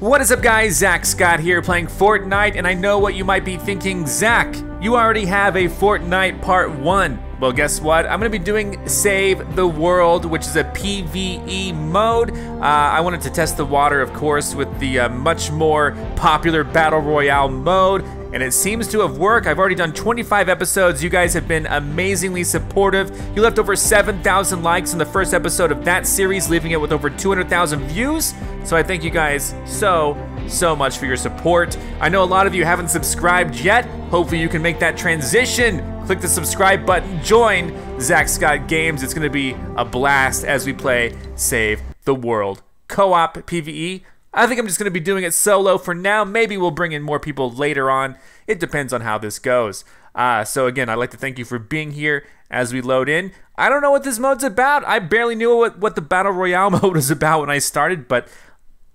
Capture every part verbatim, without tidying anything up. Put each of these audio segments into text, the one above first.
What is up, guys? Zach Scott here playing Fortnite, and I know what you might be thinking. Zach, you already have a Fortnite part one. Well, guess what? I'm going to be doing Save the World, which is a PvE mode. Uh, I wanted to test the water, of course, with the uh, much more popular Battle Royale mode, and it seems to have worked. I've already done twenty-five episodes. You guys have been amazingly supportive. You left over seven thousand likes in the first episode of that series, leaving it with over two hundred thousand views. So I thank you guys so, so much for your support. I know a lot of you haven't subscribed yet. Hopefully you can make that transition. Click the subscribe button, join Zach Scott Games. It's gonna be a blast as we play Save the World co-op PvE. I think I'm just going to be doing it solo for now. Maybe we'll bring in more people later on. It depends on how this goes. Uh, so again, I'd like to thank you for being here as we load in. I don't know what this mode's about. I barely knew what, what the Battle Royale mode was about when I started, but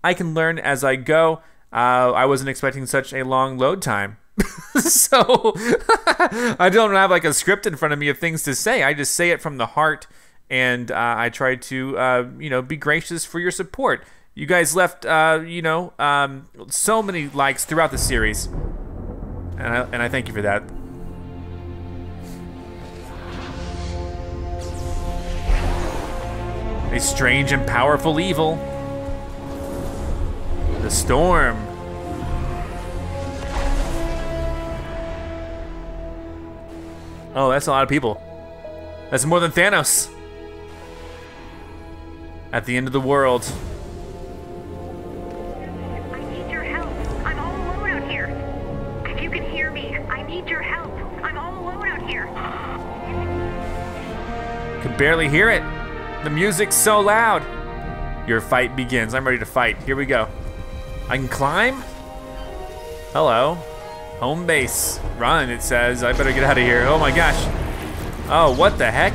I can learn as I go. Uh, I wasn't expecting such a long load time. So I don't have like a script in front of me of things to say. I just say it from the heart, and uh, I try to uh, you know, be gracious for your support. You guys left, uh, you know, um, so many likes throughout the series, and I, and I thank you for that. A strange and powerful evil. The storm. Oh, that's a lot of people. That's more than Thanos. At the end of the world. Barely hear it. The music's so loud. Your fight begins. I'm ready to fight. Here we go. I can climb? Hello. Home base. Run, it says. I better get out of here. Oh my gosh. Oh, what the heck?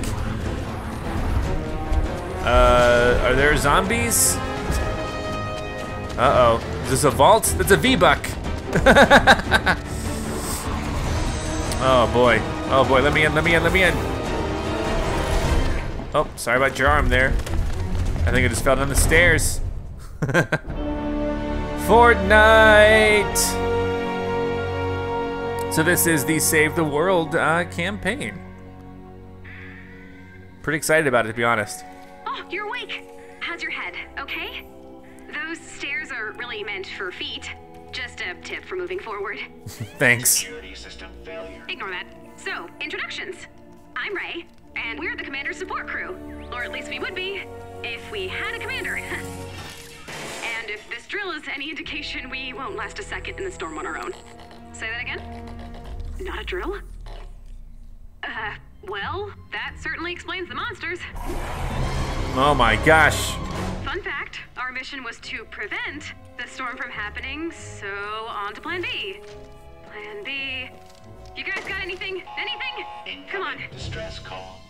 Uh, are there zombies? Uh-oh. Is this a vault? That's a V-Buck. Oh boy. Oh boy, let me in, let me in, let me in. Oh, sorry about your arm there. I think I just fell down the stairs. Fortnite! So this is the Save the World uh, campaign. Pretty excited about it, to be honest. Oh, you're awake. How's your head, okay? Those stairs are really meant for feet. Just a tip for moving forward. Thanks. Security system failure. Ignore that. So, introductions. I'm Ray. And we're the commander's support crew. Or at least we would be, if we had a commander. And if this drill is any indication, we won't last a second in the storm on our own. Say that again? Not a drill? Uh, well, that certainly explains the monsters. Oh my gosh. Fun fact, our mission was to prevent the storm from happening, so on to plan B. Plan B. You guys got anything? Anything? Incoming. Come on. Distress call.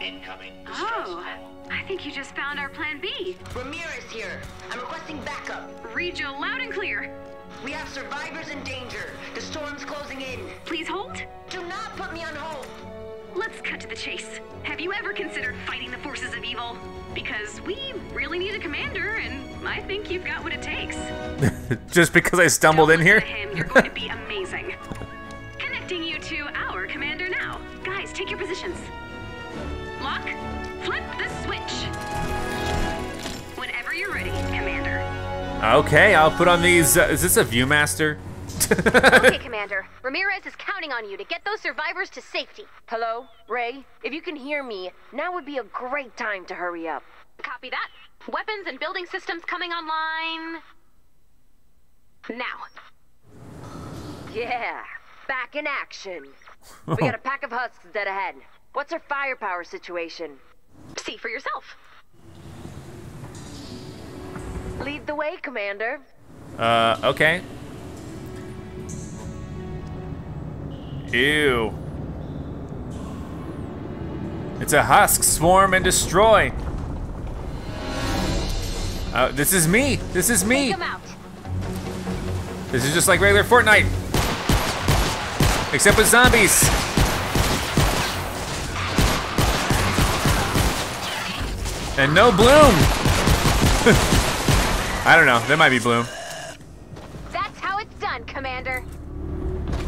Incoming distress oh, call. I think you just found our plan B. Ramirez here. I'm requesting backup. Read you loud and clear. We have survivors in danger. The storm's closing in. Please hold. Do not put me on hold. Let's cut to the chase. Have you ever considered fighting the forces of evil? Because we really need a commander, and I think you've got what it takes. Just because I stumbled Don't in here? To him, you're going to be amazing. Connecting you to our commander now. Guys, take your positions. Lock, flip the switch. Whenever you're ready, Commander. Okay, I'll put on these. Uh, is this a Viewmaster? Okay, Commander. Ramirez is counting on you to get those survivors to safety. Hello, Ray? If you can hear me, now would be a great time to hurry up. Copy that. Weapons and building systems coming online. Now. Yeah. Back in action. We got a pack of husks dead ahead. What's our firepower situation? See for yourself. Lead the way, Commander. Uh, okay. Ew. It's a husk. Swarm and destroy. Uh, this is me. This is me. Take 'em out. This is just like regular Fortnite. Except with zombies. And no bloom. I don't know, there might be bloom. done, Commander.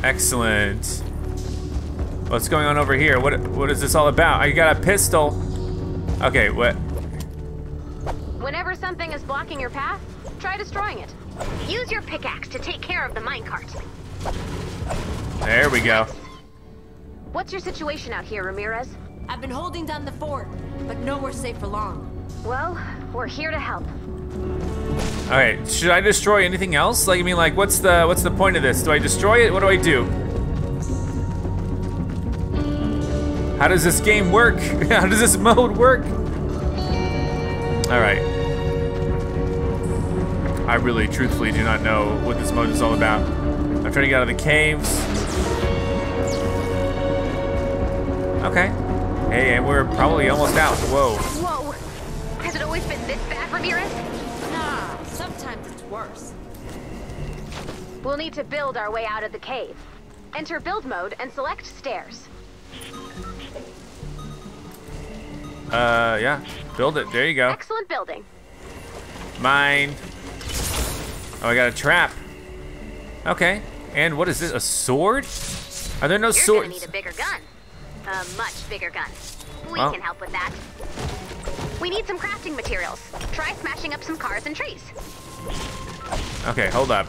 Excellent. What's going on over here? What what is this all about? I got a pistol. Okay, what? Whenever something is blocking your path, try destroying it. Use your pickaxe to take care of the minecart. There we go. What's your situation out here, Ramirez? I've been holding down the fort, but nowhere safe for long. Well, we're here to help. All right, should I destroy anything else? Like, I mean, like, what's the what's the point of this? Do I destroy it? What do I do? How does this game work? How does this mode work? All right. I really, truthfully, do not know what this mode is all about. I'm trying to get out of the caves. Okay. Hey, and we're probably almost out. Whoa. Whoa. Has it always been this bad, Ramirez? Nah, sometimes it's worse. We'll need to build our way out of the cave. Enter build mode and select stairs. Uh, yeah. Build it. There you go. Excellent building. Mine. Oh, I got a trap. Okay. And what is this? A sword? Are there no swords? You're gonna need a bigger gun. A much bigger gun. We oh. can help with that. We need some crafting materials. Try smashing up some cars and trees. Okay, hold up.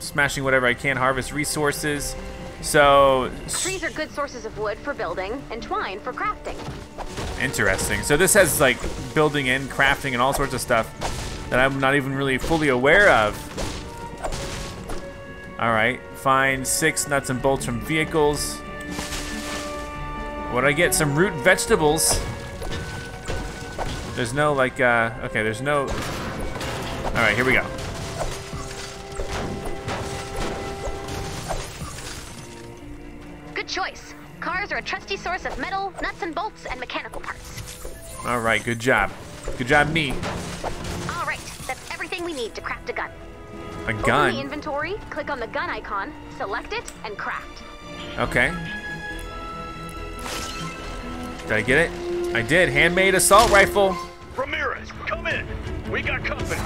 Smashing whatever I can, harvest resources. So... trees are good sources of wood for building and twine for crafting. Interesting. So this has like building and crafting and all sorts of stuff that I'm not even really fully aware of. All right, find six nuts and bolts from vehicles. What did I get? Some root vegetables. There's no like, uh, okay, there's no. All right, here we go. Good choice. Cars are a trusty source of metal, nuts and bolts, and mechanical parts. All right, good job. Good job, me. All right, that's everything we need to craft a gun. A gun? Open the inventory, click on the gun icon, select it, and craft. Okay. Did I get it? I did. Handmade assault rifle. Ramirez, come in. We got company.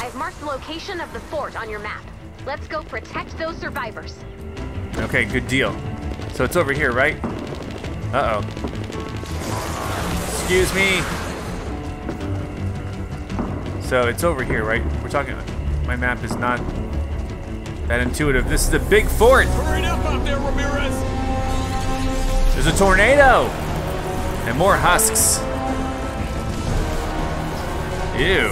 I've marked the location of the fort on your map. Let's go protect those survivors. Okay, good deal. So it's over here, right? Uh-oh. Excuse me. So it's over here, right? We're talking... my map is not that intuitive. This is the big fort. Hurry up out there, Ramirez. There's a tornado. And more husks. Ew.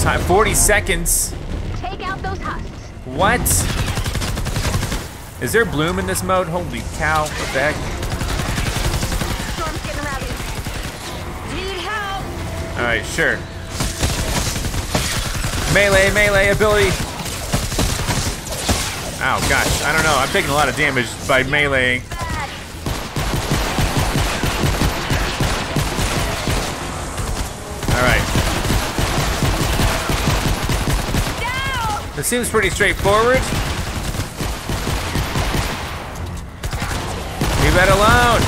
Time forty seconds. Take out those husks. What? Is there bloom in this mode? Holy cow, what the heck? Storm's getting rowdy. Need help. All right, sure. Melee, melee ability. Oh gosh, I don't know. I'm taking a lot of damage by meleeing. All right. This seems pretty straightforward. Leave that alone.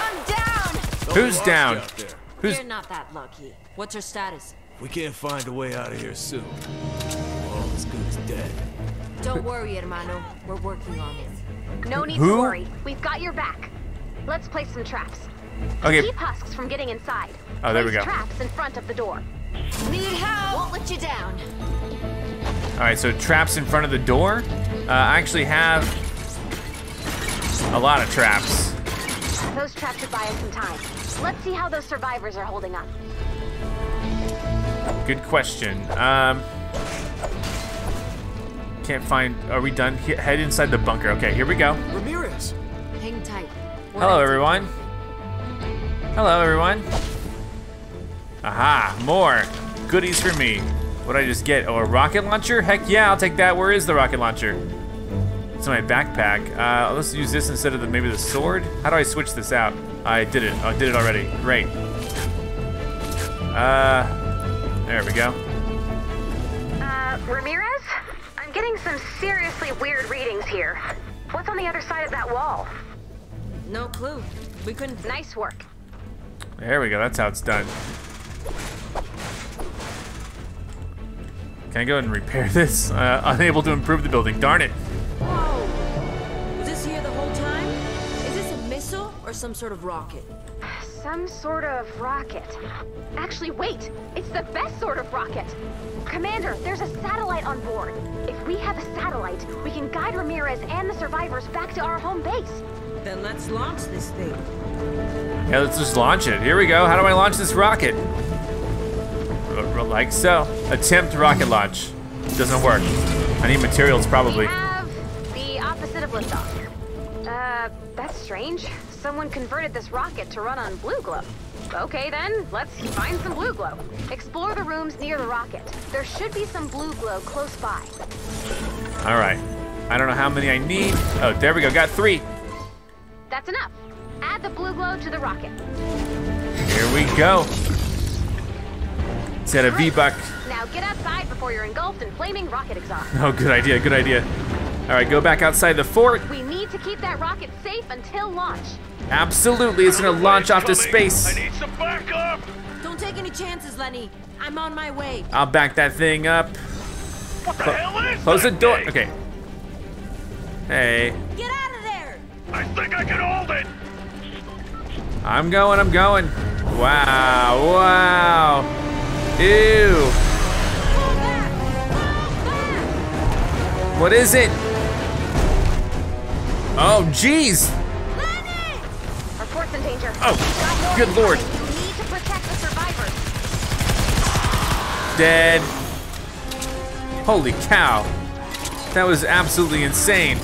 I'm down. Who's down? Who's... you're not that lucky. What's your status? We can't find a way out of here soon. All is good as dead. Don't worry, hermano. We're working on it. No need Who? to worry. We've got your back. Let's place some traps. Okay. Keep husks from getting inside. Oh, there place we go. Traps in front of the door. Need help. Won't let you down. All right, so traps in front of the door. Uh, I actually have a lot of traps. Those traps should buy us some time. Let's see how those survivors are holding up. Good question. Um, can't find. Are we done? He head inside the bunker. Okay, here we go. Ramirez, hang tight. We're Hello, everyone. Hello, everyone. Aha! More goodies for me. What'd I just get? Oh, a rocket launcher? Heck yeah, I'll take that. Where is the rocket launcher? It's in my backpack. Uh, let's use this instead of the, maybe the sword. How do I switch this out? I did it. Oh, I did it already. Great. Uh, there we go. Uh, Ramirez? I'm getting some seriously weird readings here. What's on the other side of that wall? No clue. We couldn't. Nice work. There we go. That's how it's done. Can I go ahead and repair this? Uh, unable to improve the building. Darn it. Whoa. Was this here the whole time? Is this a missile or some sort of rocket? Some sort of rocket. Actually, wait. It's the best sort of rocket. Commander, there's a satellite on board. If we have a satellite, we can guide Ramirez and the survivors back to our home base. Then let's launch this thing. Yeah, let's just launch it. Here we go. How do I launch this rocket? Like so. Attempt rocket launch. Doesn't work. I need materials, probably. We have the opposite of liftoff. Uh, that's strange. Someone converted this rocket to run on blue glow. Okay then, let's find some blue glow. Explore the rooms near the rocket. There should be some blue glow close by. All right. I don't know how many I need. Oh, there we go. Got three. That's enough. Add the blue glow to the rocket. Here we go. Set a V-Buck. Now get outside before you're engulfed in flaming rocket exhaust. Oh, good idea. Good idea. All right, go back outside the fort. We need to keep that rocket safe until launch. Absolutely, it's gonna launch off to space. I need some backup. Don't take any chances, Lenny. I'm on my way. I'll back that thing up. What the Cl hell is Close that the door. Thing? Okay. Hey. Get out of there. I think I can hold it. I'm going. I'm going. Wow. Wow. Ew. Pull back. Pull back. What is it? Oh, jeez. In danger. Oh, good lord. You need to protect the survivors. Dead. Holy cow. That was absolutely insane.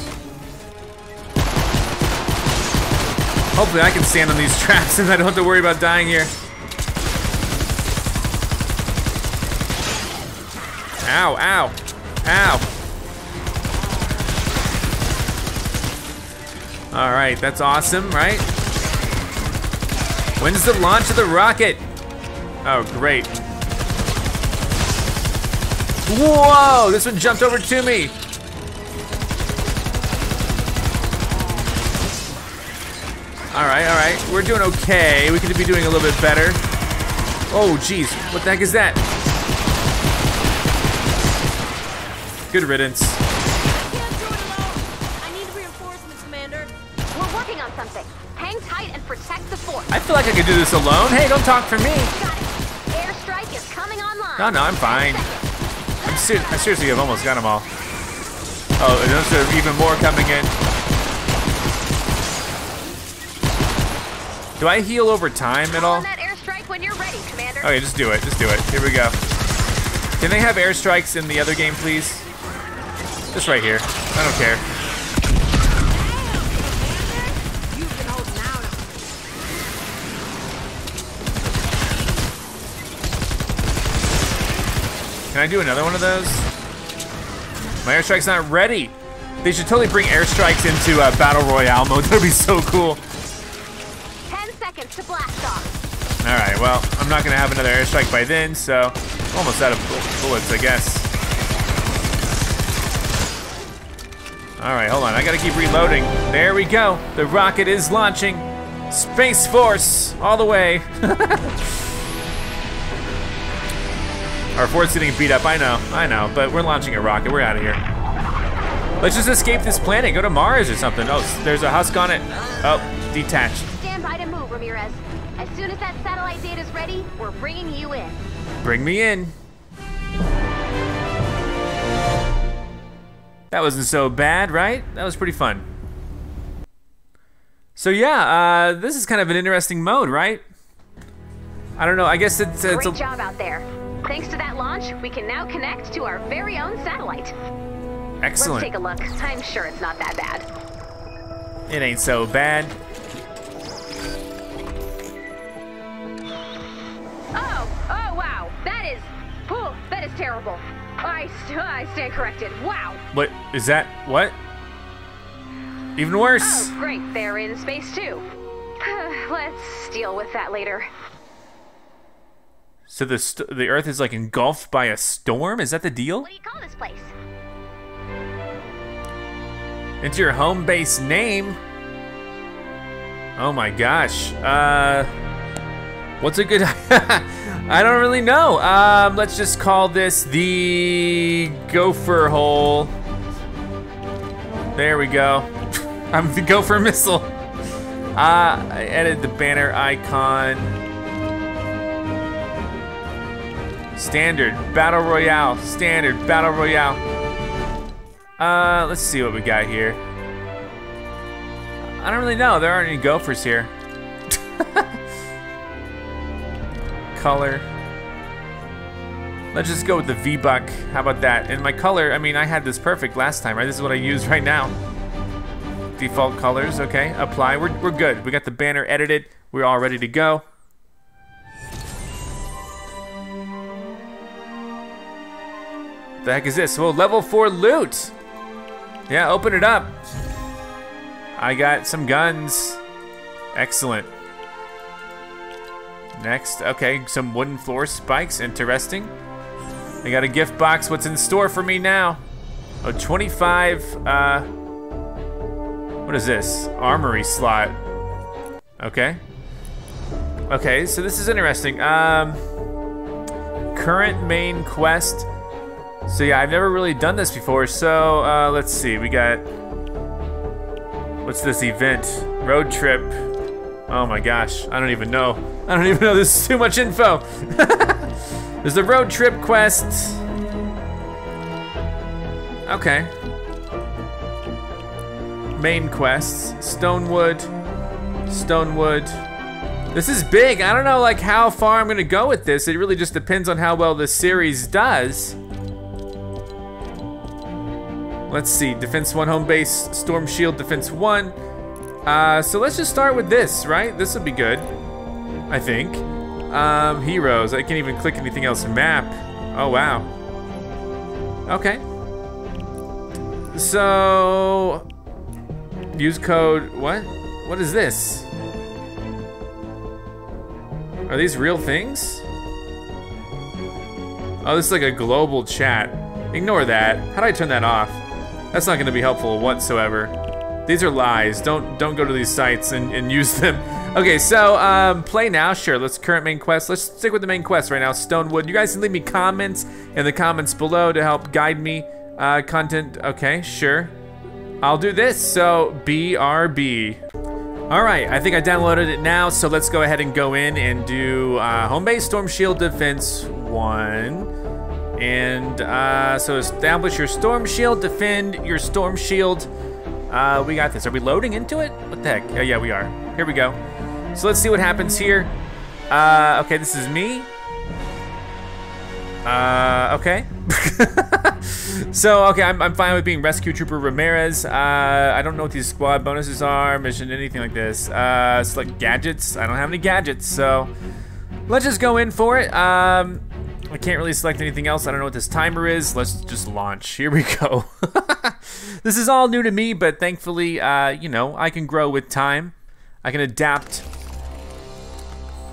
Hopefully I can stand on these traps and I don't have to worry about dying here. Ow, ow, ow. All right, that's awesome, right? When's the launch of the rocket? Oh, great. Whoa, this one jumped over to me. All right, all right, we're doing okay. We could be doing a little bit better. Oh, geez, what the heck is that? Good riddance. I can't do it alone. I need reinforcements, Commander. We're working on something. Hang tight and protect the fort. I feel like I could do this alone. Hey, don't talk for me. Airstrike is coming online. No, no, I'm fine. I'm ser I seriously have almost got them all. Oh, and those are even more coming in. Do I heal over time at all? Call on that airstrike when you're ready, Commander. Okay, just do it. Just do it. Here we go. Can they have airstrikes in the other game, please? Just right here. I don't care. Can I do another one of those? My airstrike's not ready. They should totally bring airstrikes into uh, Battle Royale mode. That'd be so cool. Ten seconds to blast off. All right, well, I'm not gonna have another airstrike by then, so almost out of bullets, I guess. All right, hold on, I gotta keep reloading. There we go, the rocket is launching. Space Force, all the way. Our fort's getting beat up, I know, I know, but we're launching a rocket, we're out of here. Let's just escape this planet, go to Mars or something. Oh, there's a husk on it. Oh, detached. Stand by to move, Ramirez. As soon as that satellite data's ready, we're bringing you in. Bring me in. That wasn't so bad, right? That was pretty fun. So yeah, uh, this is kind of an interesting mode, right? I don't know, I guess it's, it's a- Great job out there. Thanks to that launch, we can now connect to our very own satellite. Excellent. Let's take a look. I'm sure it's not that bad. It ain't so bad. Oh, oh wow. That is, oh, that is terrible. I, I stand corrected. Wow. What is that? What? Even worse. Oh, great. They're in space too. Let's deal with that later. So the st the Earth is like engulfed by a storm? Is that the deal? What do you call this place? It's your home base name. Oh my gosh. Uh, what's a good... I don't really know. Um, let's just call this the Gopher Hole. There we go. I'm the Gopher Missile. Uh, I edited the banner icon. Standard, Battle Royale. Standard, Battle Royale. Uh, let's see what we got here. I don't really know. There aren't any gophers here. Color. Let's just go with the V-Buck. How about that? And my color, I mean, I had this perfect last time, right? This is what I use right now. Default colors, okay. Apply. We're, we're good. We got the banner edited. We're all ready to go. What the heck is this? Well, level four loot. Yeah, open it up. I got some guns. Excellent. Next, okay, some wooden floor spikes, interesting. I got a gift box, what's in store for me now? Oh, twenty-five, uh, what is this? Armory slot, okay. Okay, so this is interesting. Um, current main quest. So yeah, I've never really done this before, so uh, let's see, we got, what's this event? Road trip. Oh my gosh, I don't even know. I don't even know, this is too much info. There's the road trip quest. Okay. Main quests, Stonewood, Stonewood. This is big, I don't know like how far I'm gonna go with this. It really just depends on how well this series does. Let's see, defense one, home base, storm shield, defense one. Uh, so let's just start with this, right? This would be good, I think. Um, heroes, I can't even click anything else. Map, oh wow. Okay. So, use code, what? What is this? Are these real things? Oh, this is like a global chat. Ignore that. How do I turn that off? That's not gonna be helpful whatsoever. These are lies. Don't don't go to these sites and, and use them. Okay, so um, play now. Sure, let's current main quest. Let's stick with the main quest right now. Stonewood. You guys can leave me comments in the comments below to help guide me. Uh, content. Okay, sure. I'll do this. So B R B. All right, I think I downloaded it now. So let's go ahead and go in and do uh, home base, storm shield, defense one. And uh, so establish your storm shield. Defend your storm shield. Uh, we got this. Are we loading into it? What the heck? Oh, yeah, we are. Here we go. So let's see what happens here. Uh, okay, this is me. Uh, okay. So, okay, I'm, I'm fine with being Rescue Trooper Ramirez. Uh, I don't know what these squad bonuses are, mission, anything like this. Uh, select gadgets. I don't have any gadgets, so let's just go in for it. Um, I can't really select anything else. I don't know what this timer is. Let's just launch. Here we go. This is all new to me, but thankfully, uh, you know, I can grow with time. I can adapt.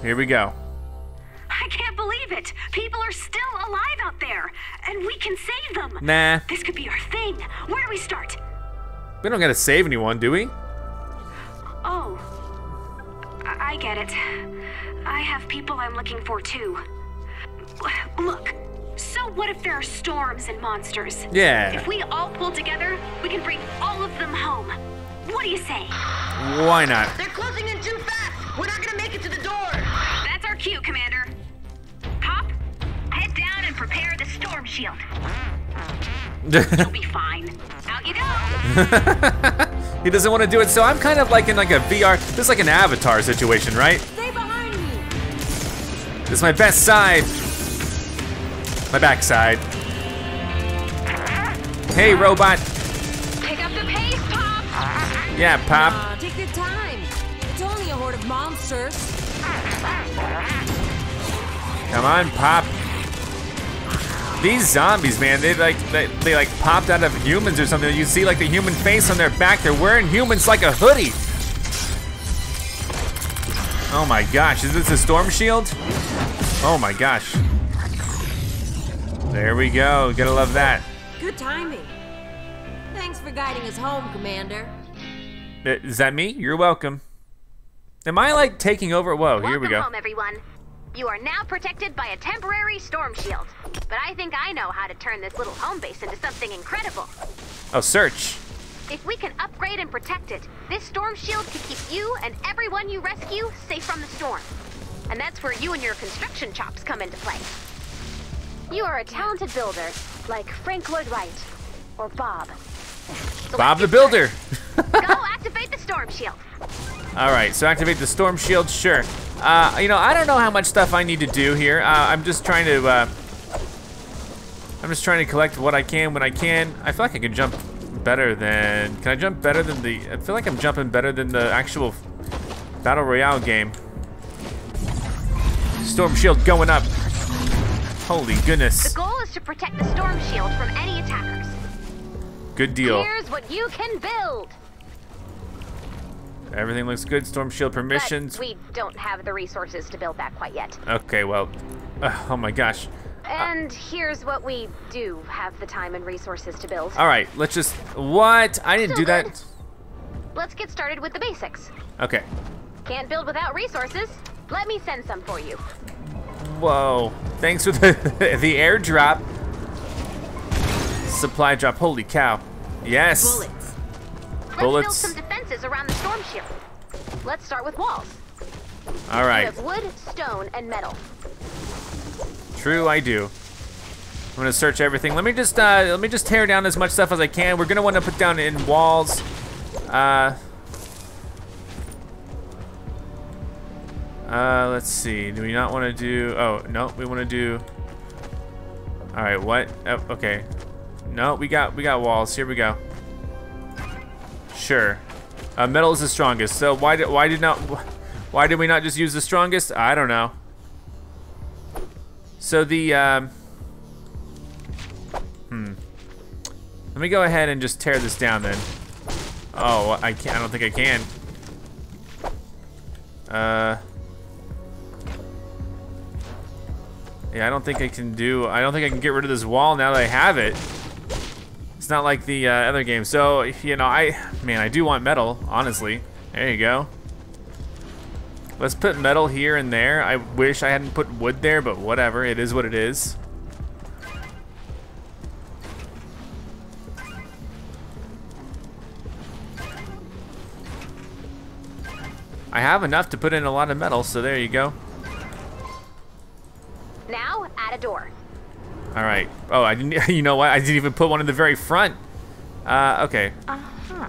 Here we go. I can't believe it. People are still alive out there, and we can save them. Nah. This could be our thing. Where do we start? We don't gotta save anyone, do we? Oh, I, I get it. I have people I'm looking for too. Look, so what if there are storms and monsters? Yeah. If we all pull together, we can bring all of them home. What do you say? Why not? They're closing in too fast. We're not gonna make it to the door. That's our cue, Commander. Pop, head down and prepare the storm shield. You'll be fine. Out you go. He doesn't want to do it, so I'm kind of like in like a V R. This is like an Avatar situation, right? Stay behind me. This is my best side. My backside. Hey, robot. Pick up the pace, Pop. Yeah, Pop. Nah, take your time. It's only a horde of monsters. Come on, Pop. These zombies, man, they like they, they like popped out of humans or something. You see like the human face on their back. They're wearing humans like a hoodie. Oh my gosh, is this a storm shield? Oh my gosh. There we go, gotta love that. Good timing. Thanks for guiding us home, Commander. Is that me? You're welcome. Am I like taking over? Whoa, Welcome here we go. Home, everyone. You are now protected by a temporary storm shield. But I think I know how to turn this little home base into something incredible. Oh, search. If we can upgrade and protect it, this storm shield can keep you and everyone you rescue safe from the storm. And that's where you and your construction chops come into play. You are a talented builder, like Frank Lloyd Wright, or Bob. So Bob the Builder! Go activate the storm shield. Alright, so activate the storm shield, sure. Uh, you know, I don't know how much stuff I need to do here. Uh, I'm just trying to, uh, I'm just trying to collect what I can when I can. I feel like I can jump better than, can I jump better than the, I feel like I'm jumping better than the actual Battle Royale game. Storm shield going up. Holy goodness. The goal is to protect the storm shield from any attackers. Good deal. Here's what you can build. Everything looks good. Storm shield permissions. But we don't have the resources to build that quite yet. Okay, well, uh, oh my gosh. And uh, here's what we do have the time and resources to build. All right, let's just, what? I didn't Still do good. that. Let's get started with the basics. Okay. Can't build without resources. Let me send some for you. Whoa, thanks for the, the airdrop. Supply drop, holy cow. Yes. Bullets. Let's Bullets. build some defenses around the storm shield. Let's start with walls. All right. You have wood, stone, and metal. True, I do. I'm gonna search everything. Let me just uh, let me just tear down as much stuff as I can. We're gonna want to put down in walls. Uh, uh, let's see. Do we not want to do? Oh no, we want to do. All right, what? Oh, okay. No, we got we got walls. Here we go. Sure. Uh, metal is the strongest. So why did why did not why did we not just use the strongest? I don't know. So the, um, hmm. Let me go ahead and just tear this down then. Oh, I can't, I don't think I can. Uh. Yeah, I don't think I can do, I don't think I can get rid of this wall now that I have it. It's not like the uh, other game. So, you know, I, man, I do want metal, honestly. There you go. Let's put metal here and there. I wish I hadn't put wood there, but whatever. It is what it is. I have enough to put in a lot of metal, so there you go. Now, add a door. All right. Oh, I didn't. You know what? I didn't even put one in the very front. Uh, okay. Uh-huh.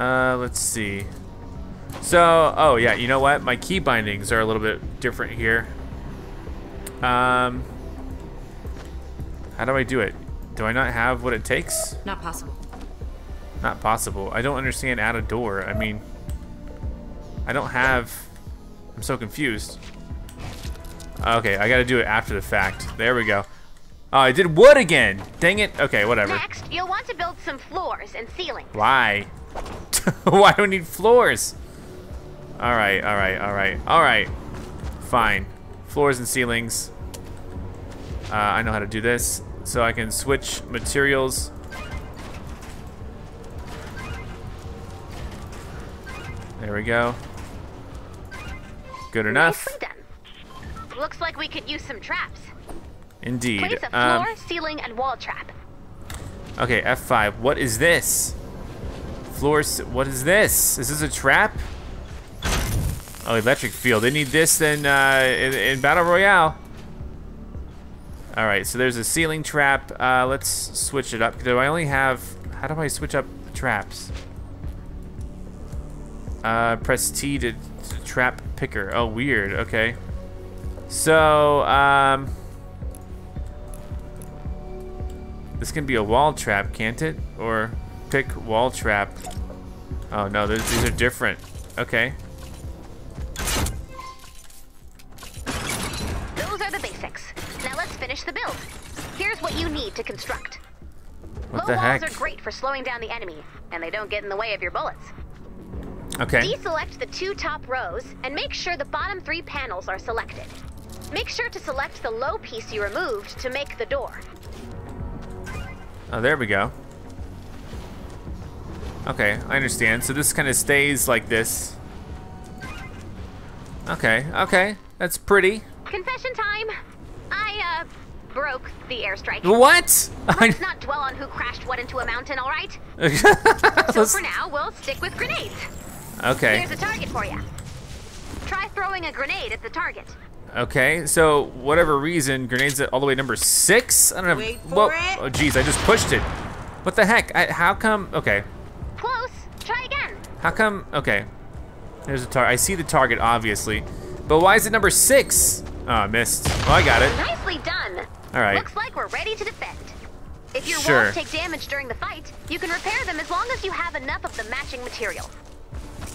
Uh, let's see. So, oh yeah, you know what? My key bindings are a little bit different here. Um, how do I do it? Do I not have what it takes? Not possible. Not possible. I don't understand add a door. I mean, I don't have, I'm so confused. Okay, I gotta do it after the fact. There we go. Oh, I did wood again. Dang it. Okay, whatever. Next, you'll want to build some floors and ceilings. Why? Why do we need floors? All right, all right, all right, all right. Fine. Floors and ceilings. Uh, I know how to do this, so I can switch materials. There we go. Good enough. Nicely done. Looks like we could use some traps. Indeed. Place a floor, um, ceiling, and wall trap. Okay, F five. What is this? Floor. What is this? Is this a trap? Oh, electric field. They need this in, uh, in, in Battle Royale. All right, so there's a ceiling trap. Uh, let's switch it up. Do I only have, how do I switch up the traps? Uh, press T to, to trap picker. Oh, weird, okay. So, um, this can be a wall trap, can't it? Or pick wall trap. Oh no, these are different, okay. The build. Here's what you need to construct. What the heck? Low walls are great for slowing down the enemy, and they don't get in the way of your bullets. Okay. Deselect the two top rows and make sure the bottom three panels are selected. Make sure to select the low piece you removed to make the door. Oh, there we go. Okay, I understand. So this kind of stays like this. Okay, okay. That's pretty. Confession time. I, uh, broke the airstrike. What? Let's not dwell on who crashed what into a mountain, all right? So for now, we'll stick with grenades. Okay. Here's a target for you. Try throwing a grenade at the target. Okay, so whatever reason, grenades at all the way number six? I don't know. Wait for whoa. It. Oh, geez, I just pushed it. What the heck? I, how come? Okay. Close. Try again. How come? Okay. There's a target. I see the target, obviously. But why is it number six? Oh, I missed. Oh, I got it. Nicely done. All right. Looks like we're ready to defend. If your sure. walls take damage during the fight, you can repair them as long as you have enough of the matching material.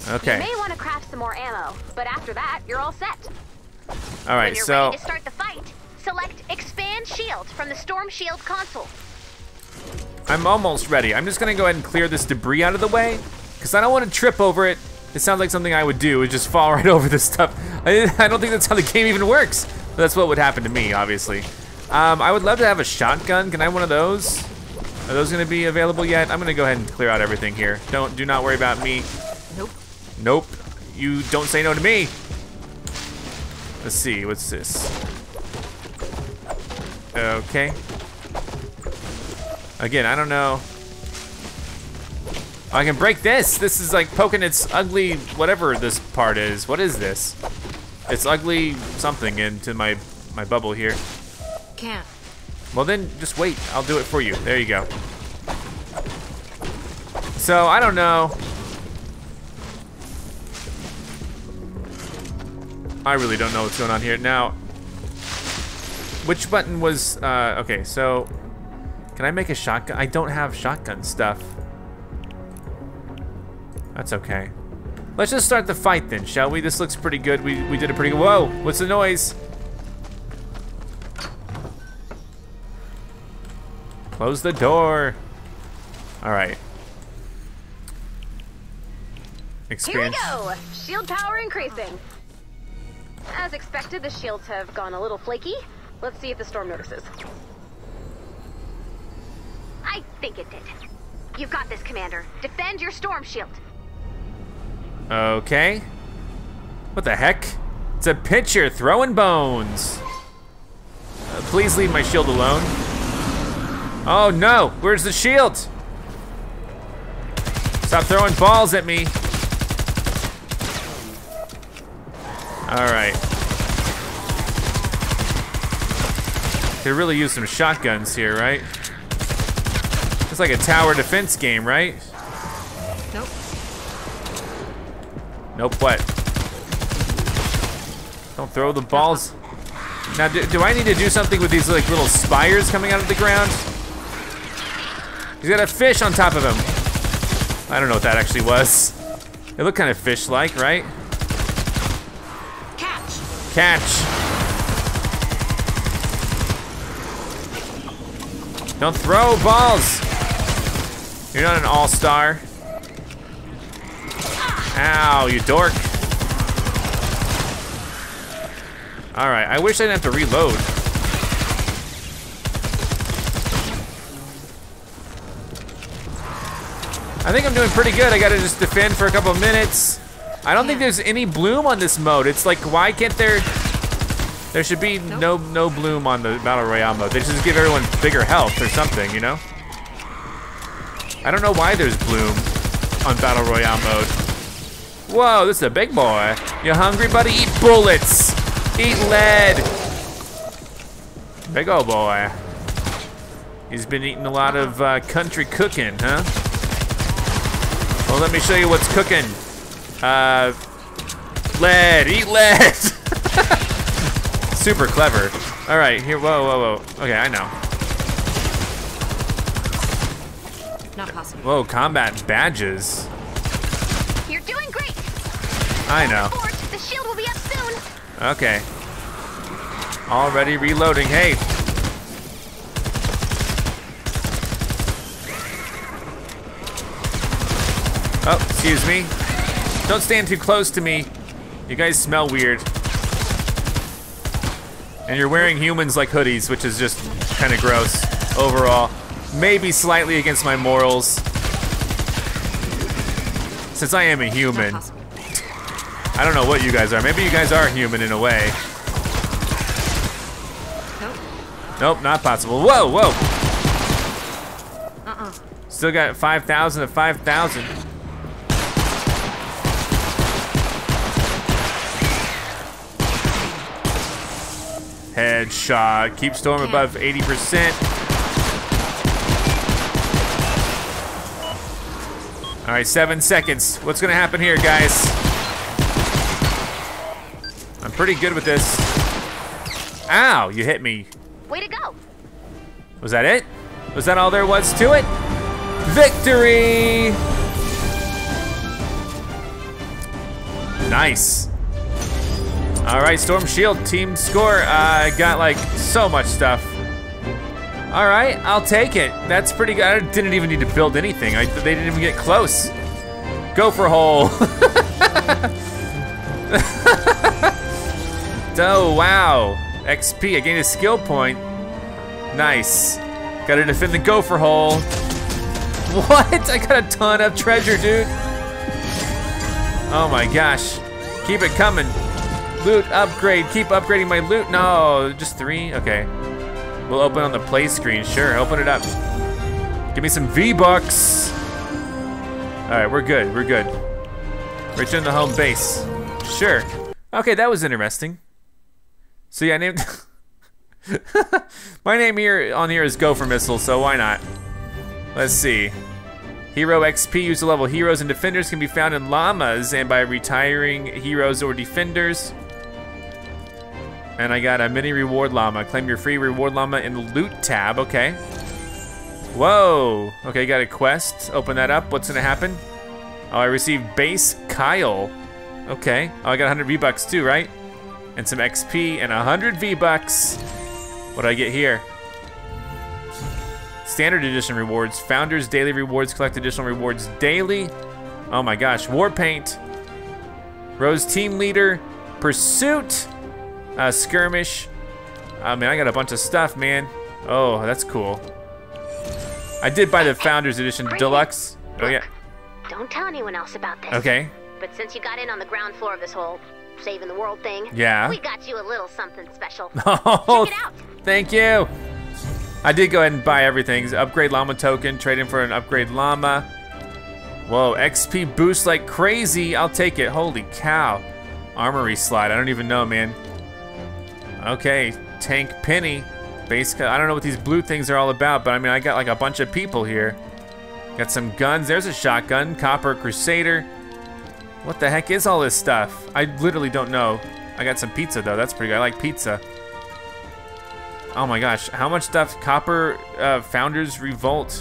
Okay. You may want to craft some more ammo, but after that, you're all set. All right, when you're so ready to start the fight, select Expand Shield from the Storm Shield console. I'm almost ready. I'm just gonna go ahead and clear this debris out of the way, because I don't want to trip over it. It sounds like something I would do, is just fall right over this stuff. I, I don't think that's how the game even works. But that's what would happen to me, obviously. Um, I would love to have a shotgun. Can I have one of those? Are those gonna be available yet? I'm gonna go ahead and clear out everything here. Don't, do not worry about me. Nope. Nope. You don't say no to me. Let's see, what's this? Okay. Again, I don't know. Oh, I can break this. This is like poking its ugly, whatever this part is. What is this? It's ugly something into my, my bubble here. Can't. Well then, just wait. I'll do it for you. There you go. So, I don't know. I really don't know what's going on here. Now, which button was, uh, okay, so, can I make a shotgun? I don't have shotgun stuff. That's okay. Let's just start the fight then, shall we? This looks pretty good. We, we did a pretty good, whoa, what's the noise? Close the door. All right. Experience. Here we go, shield power increasing. As expected, the shields have gone a little flaky. Let's see if the storm notices. I think it did. You've got this, Commander. Defend your storm shield. Okay. What the heck? It's a pitcher throwing bones. Uh, please leave my shield alone. Oh no, where's the shield? Stop throwing balls at me. All right. Could really use some shotguns here, right? It's like a tower defense game, right? Nope. Nope what? Don't throw the balls. Now, do, do I need to do something with these like little spires coming out of the ground? He's got a fish on top of him. I don't know what that actually was. It looked kind of fish-like, right? Catch. Don't throw balls. You're not an all-star. Ow, you dork. All right, I wish I didn't have to reload. I think I'm doing pretty good. I gotta just defend for a couple of minutes. I don't think there's any bloom on this mode. It's like, why can't there, there should be nope. no no bloom on the Battle Royale mode. They should just give everyone bigger health or something, you know? I don't know why there's bloom on Battle Royale mode. Whoa, this is a big boy. You hungry, buddy? Eat bullets. Eat lead. Big old boy. He's been eating a lot of uh, country cooking, huh? Well, let me show you what's cooking. Uh, lead, eat lead. Super clever. All right, here, whoa, whoa, whoa. Okay, I know. Not possible. Whoa, combat badges. You're doing great. I know. The shield will be up soon. Okay. Already reloading, hey. Oh, excuse me. Don't stand too close to me. You guys smell weird. And you're wearing humans like hoodies, which is just kind of gross overall. Maybe slightly against my morals. since I am a human, I don't know what you guys are. Maybe you guys are human in a way. Nope. Nope, not possible. Whoa, whoa. Uh-uh. Still got five thousand to five thousand. Headshot. Keep storm Damn. above eighty percent. All right, seven seconds. What's gonna happen here, guys? I'm pretty good with this. Ow, you hit me. Way to go. Was that it? Was that all there was to it? Victory! Nice. All right, Storm Shield team score. I uh, got like so much stuff. All right, I'll take it. That's pretty good. I didn't even need to build anything. I, they didn't even get close. Gopher hole. Oh, wow. X P, I gained a skill point. Nice. Gotta defend the gopher hole. What? I got a ton of treasure, dude. Oh my gosh. Keep it coming. Loot upgrade, keep upgrading my loot. No, just three, okay. We'll open on the play screen, sure, open it up. Give me some V-Bucks. All right, we're good, we're good. Return to home base, sure. Okay, that was interesting. So yeah, I named, my name here on here is Gopher Missile, so why not? Let's see. Hero X P, user level heroes and defenders can be found in llamas and by retiring heroes or defenders. And I got a mini reward llama. Claim your free reward llama in the loot tab, okay. Whoa, okay, got a quest. Open that up, what's gonna happen? Oh, I received base Kyle. Okay, oh, I got one hundred V-Bucks too, right? And some X P and one hundred V-Bucks. What do I get here? Standard edition rewards, founders daily rewards, collect additional rewards daily. Oh my gosh, war paint. Rose team leader, pursuit. Uh, skirmish. I mean, I got a bunch of stuff, man. Oh, that's cool. I did buy the Founders Edition Deluxe. Oh yeah. Don't tell anyone else about this. Okay. But since you got in on the ground floor of this whole saving the world thing, yeah, we got you a little something special. Oh, check it out. Thank you. I did go ahead and buy everything. Upgrade llama token. Trade in for an upgrade llama. Whoa, X P boost like crazy. I'll take it. Holy cow. Armory slide. I don't even know, man. Okay, tank penny. Base, I don't know what these blue things are all about, but I mean, I got like a bunch of people here. Got some guns, there's a shotgun, copper crusader. What the heck is all this stuff? I literally don't know. I got some pizza though, that's pretty good, I like pizza. Oh my gosh, how much stuff? Copper uh, Founders Revolt.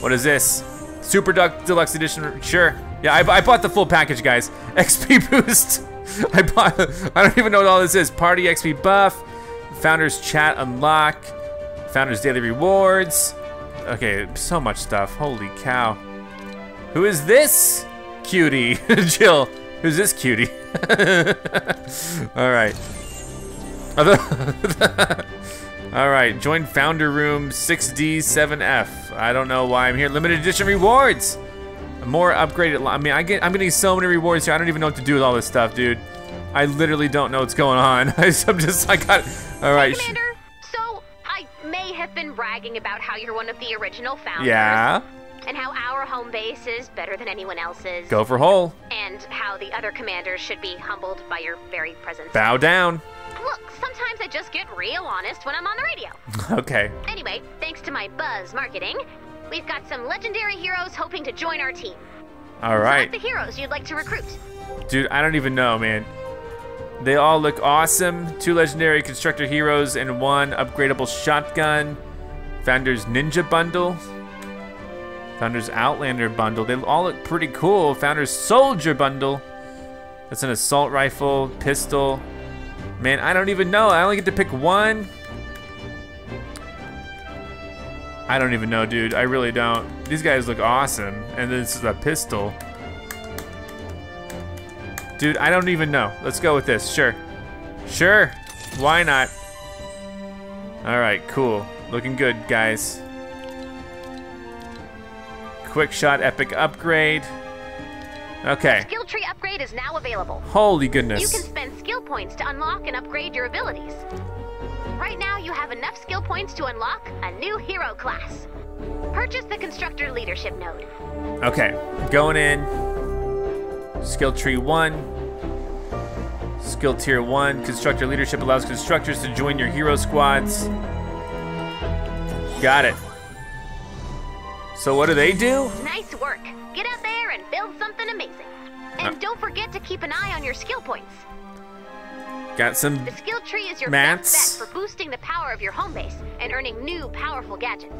What is this? Super Duck Deluxe Edition, sure. Yeah, I, I bought the full package, guys. X P boost. I bought, I don't even know what all this is. Party X P buff, Founders Chat unlock, Founders Daily Rewards. Okay, so much stuff, holy cow. Who is this cutie? Jill, who's this cutie? All right. All right, join Founder Room six D seven F. I don't know why I'm here. Limited edition rewards. More upgraded, I mean, I get, I'm getting so many rewards here, I don't even know what to do with all this stuff, dude. I literally don't know what's going on. I'm just, I got, all right. Hey, Commander, so I may have been bragging about how you're one of the original founders. Yeah. And how our home base is better than anyone else's. Go for hole. And how the other commanders should be humbled by your very presence. Bow down. Look, sometimes I just get real honest when I'm on the radio. Okay. Anyway, thanks to my buzz marketing, we've got some legendary heroes hoping to join our team. All right. Select the heroes you'd like to recruit. Dude, I don't even know, man. They all look awesome. Two legendary constructor heroes and one upgradable shotgun. Founders Ninja Bundle. Founders Outlander Bundle. They all look pretty cool. Founders Soldier Bundle. That's an assault rifle, pistol. Man, I don't even know. I only get to pick one. I don't even know, dude, I really don't. These guys look awesome. And this is a pistol. Dude, I don't even know. Let's go with this, sure. Sure, why not? All right, cool. Looking good, guys. Quick shot epic upgrade. Okay. Skill tree upgrade is now available. Holy goodness. You can spend skill points to unlock and upgrade your abilities. Right now you have enough skill points to unlock a new hero class. Purchase the constructor leadership node. Okay, going in. Skill tree one. Skill tier one. Constructor leadership allows constructors to join your hero squads. Got it. So what do they do? Nice work. Get out there and build something amazing. And uh. don't forget to keep an eye on your skill points. Got some The skill tree is your mats. best bet for boosting the power of your home base and earning new powerful gadgets.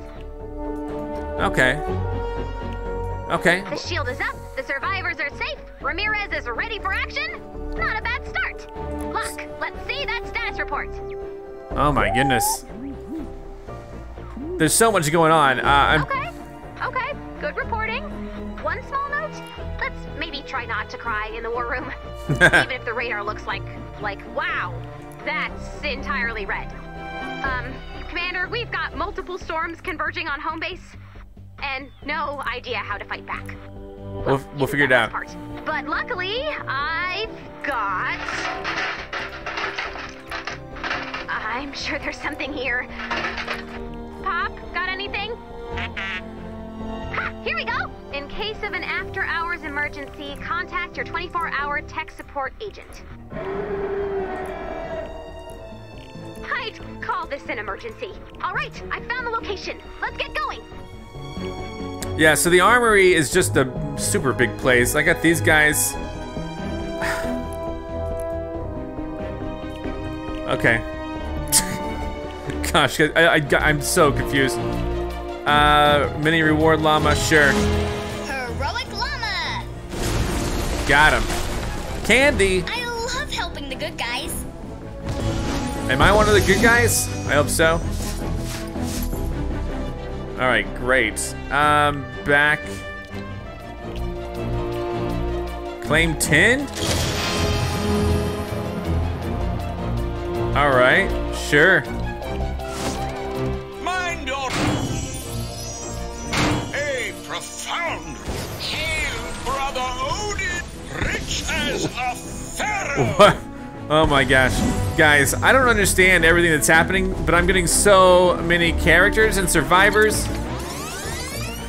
Okay. Okay. The shield is up. The survivors are safe. Ramirez is ready for action. Not a bad start. Luck, let's see that status report. Oh my goodness. There's so much going on. Uh, I'm... Okay, okay, good reporting. One small note, let's maybe try not to cry in the war room. Even if the radar looks like, like, wow, that's entirely red. Um, Commander, we've got multiple storms converging on home base and no idea how to fight back. We'll, we'll figure it out. Part. But luckily, I've got... I'm sure there's something here. Pop, got anything? Ha, here we go! In case of an after-hours emergency, contact your twenty-four hour tech support agent. I'd call this an emergency. All right, I found the location. Let's get going. Yeah, so the armory is just a super big place. I got these guys. Okay. Gosh, I, I, I'm so confused. Uh, mini reward llama, sure. Heroic llama. Got him. Candy. I love helping the good guys. Am I one of the good guys? I hope so. All right, great. Um, back. Claim ten? All right, sure. Mind on a profound hail, brother Odin, rich as a pharaoh. What? Oh my gosh. Guys, I don't understand everything that's happening, but I'm getting so many characters and survivors.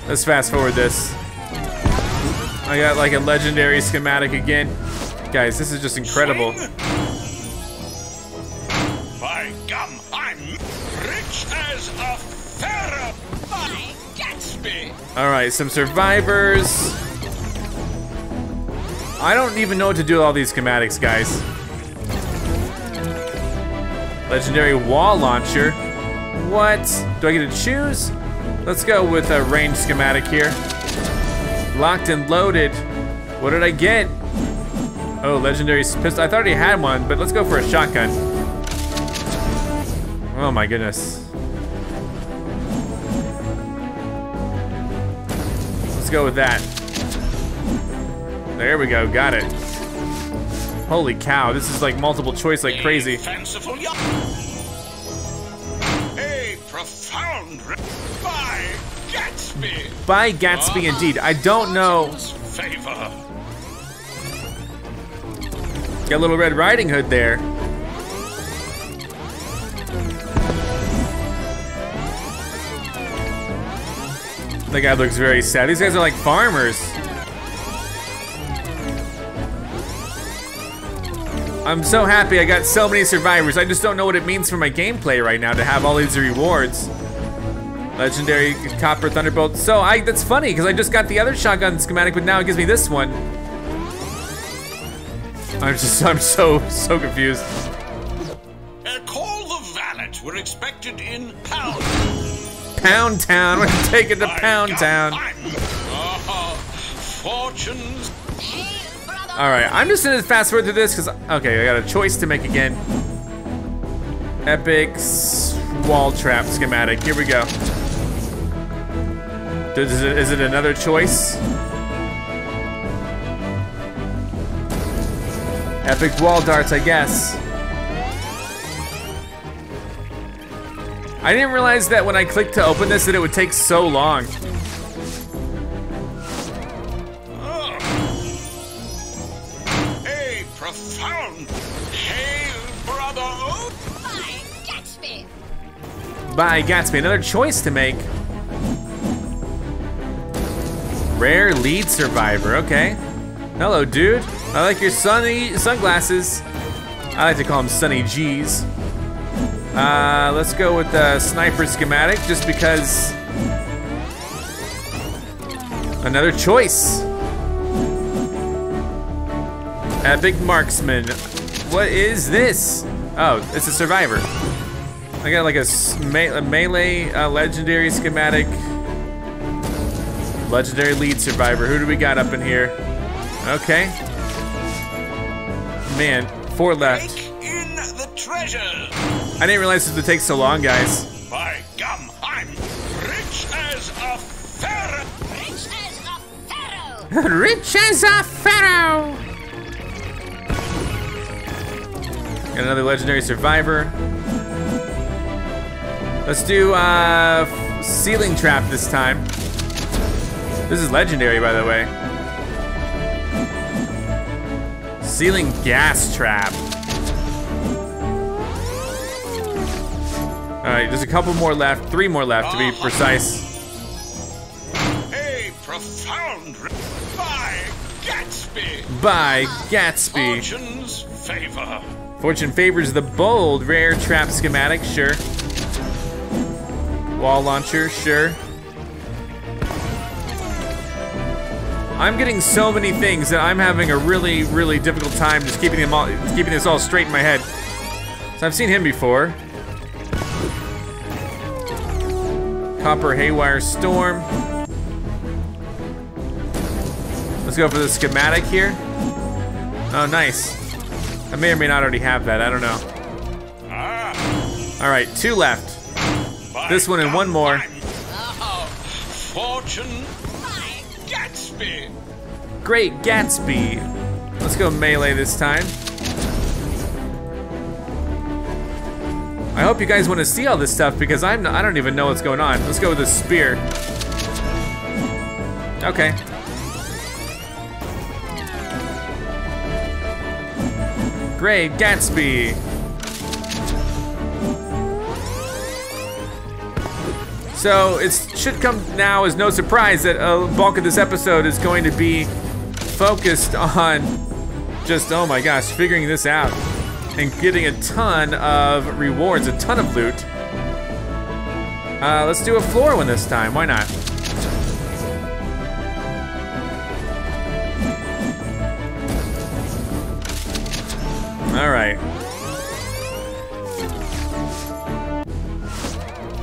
Let's fast forward this. I got like a legendary schematic again. Guys, this is just incredible. By gum, I'm rich as a pharaoh. By Gatsby. All right, some survivors. I don't even know what to do with all these schematics, guys. Legendary wall launcher. What? Do I get to choose? Let's go with a range schematic here. Locked and loaded. What did I get? Oh, legendary pistol. I thought I already had one, but let's go for a shotgun. Oh my goodness. Let's go with that. There we go, got it. Holy cow, this is like multiple choice like crazy. A profound by Gatsby. By Gatsby indeed. I don't know. Got little Red Riding Hood there. That guy looks very sad. These guys are like farmers. I'm so happy I got so many survivors. I just don't know what it means for my gameplay right now to have all these rewards. Legendary Copper Thunderbolt. So I, that's funny, because I just got the other shotgun schematic, but now it gives me this one. I'm just, I'm so, so confused. Uh, call the valet. We're expected in Pound. Pound Town, we're taking to Pound Town. Uh, fortunes. All right, I'm just gonna fast forward through this because, okay, I got a choice to make again. Epic wall trap schematic, here we go. Is it, is it another choice? Epic wall darts, I guess. I didn't realize that when I clicked to open this that it would take so long. profound. Hail, brother! Bye, Gatsby! Bye, Gatsby. Another choice to make. Rare lead survivor. Okay. Hello, dude. I like your sunny sunglasses. I like to call them Sunny G's. Uh, let's go with the sniper schematic, just because. Another choice. Epic marksman. What is this? Oh, it's a survivor. I got like a, me a melee uh, legendary schematic. Legendary lead survivor. Who do we got up in here? Okay. Man, four left. Take in the treasure. I didn't realize it would take so long, guys. By gum, I'm rich as a pharaoh. Rich as a pharaoh. Rich as a pharaoh. And another legendary survivor. Let's do uh, ceiling trap this time. This is legendary, by the way. Ceiling gas trap. All right, there's a couple more left. Three more left, to be precise. A profound by Gatsby. By Gatsby. Fortune's favor. Fortune favors the bold. Rare trap schematic, sure. Wall launcher, sure. I'm getting so many things that I'm having a really, really difficult time just keeping them all, keeping this all straight in my head. So I've seen him before. Copper haywire storm. Let's go for the schematic here. Oh, nice. I may or may not already have that, I don't know. Ah. All right, two left. By this one and one more. Oh, fortune by Gatsby. Great Gatsby. Let's go melee this time. I hope you guys want to see all this stuff because I'm not, I don't even know what's going on. Let's go with a spear. Okay. Great Gatsby. So it should come now as no surprise that a bulk of this episode is going to be focused on just, oh my gosh, figuring this out and getting a ton of rewards, a ton of loot. Uh, let's do a floor one this time, why not? All right.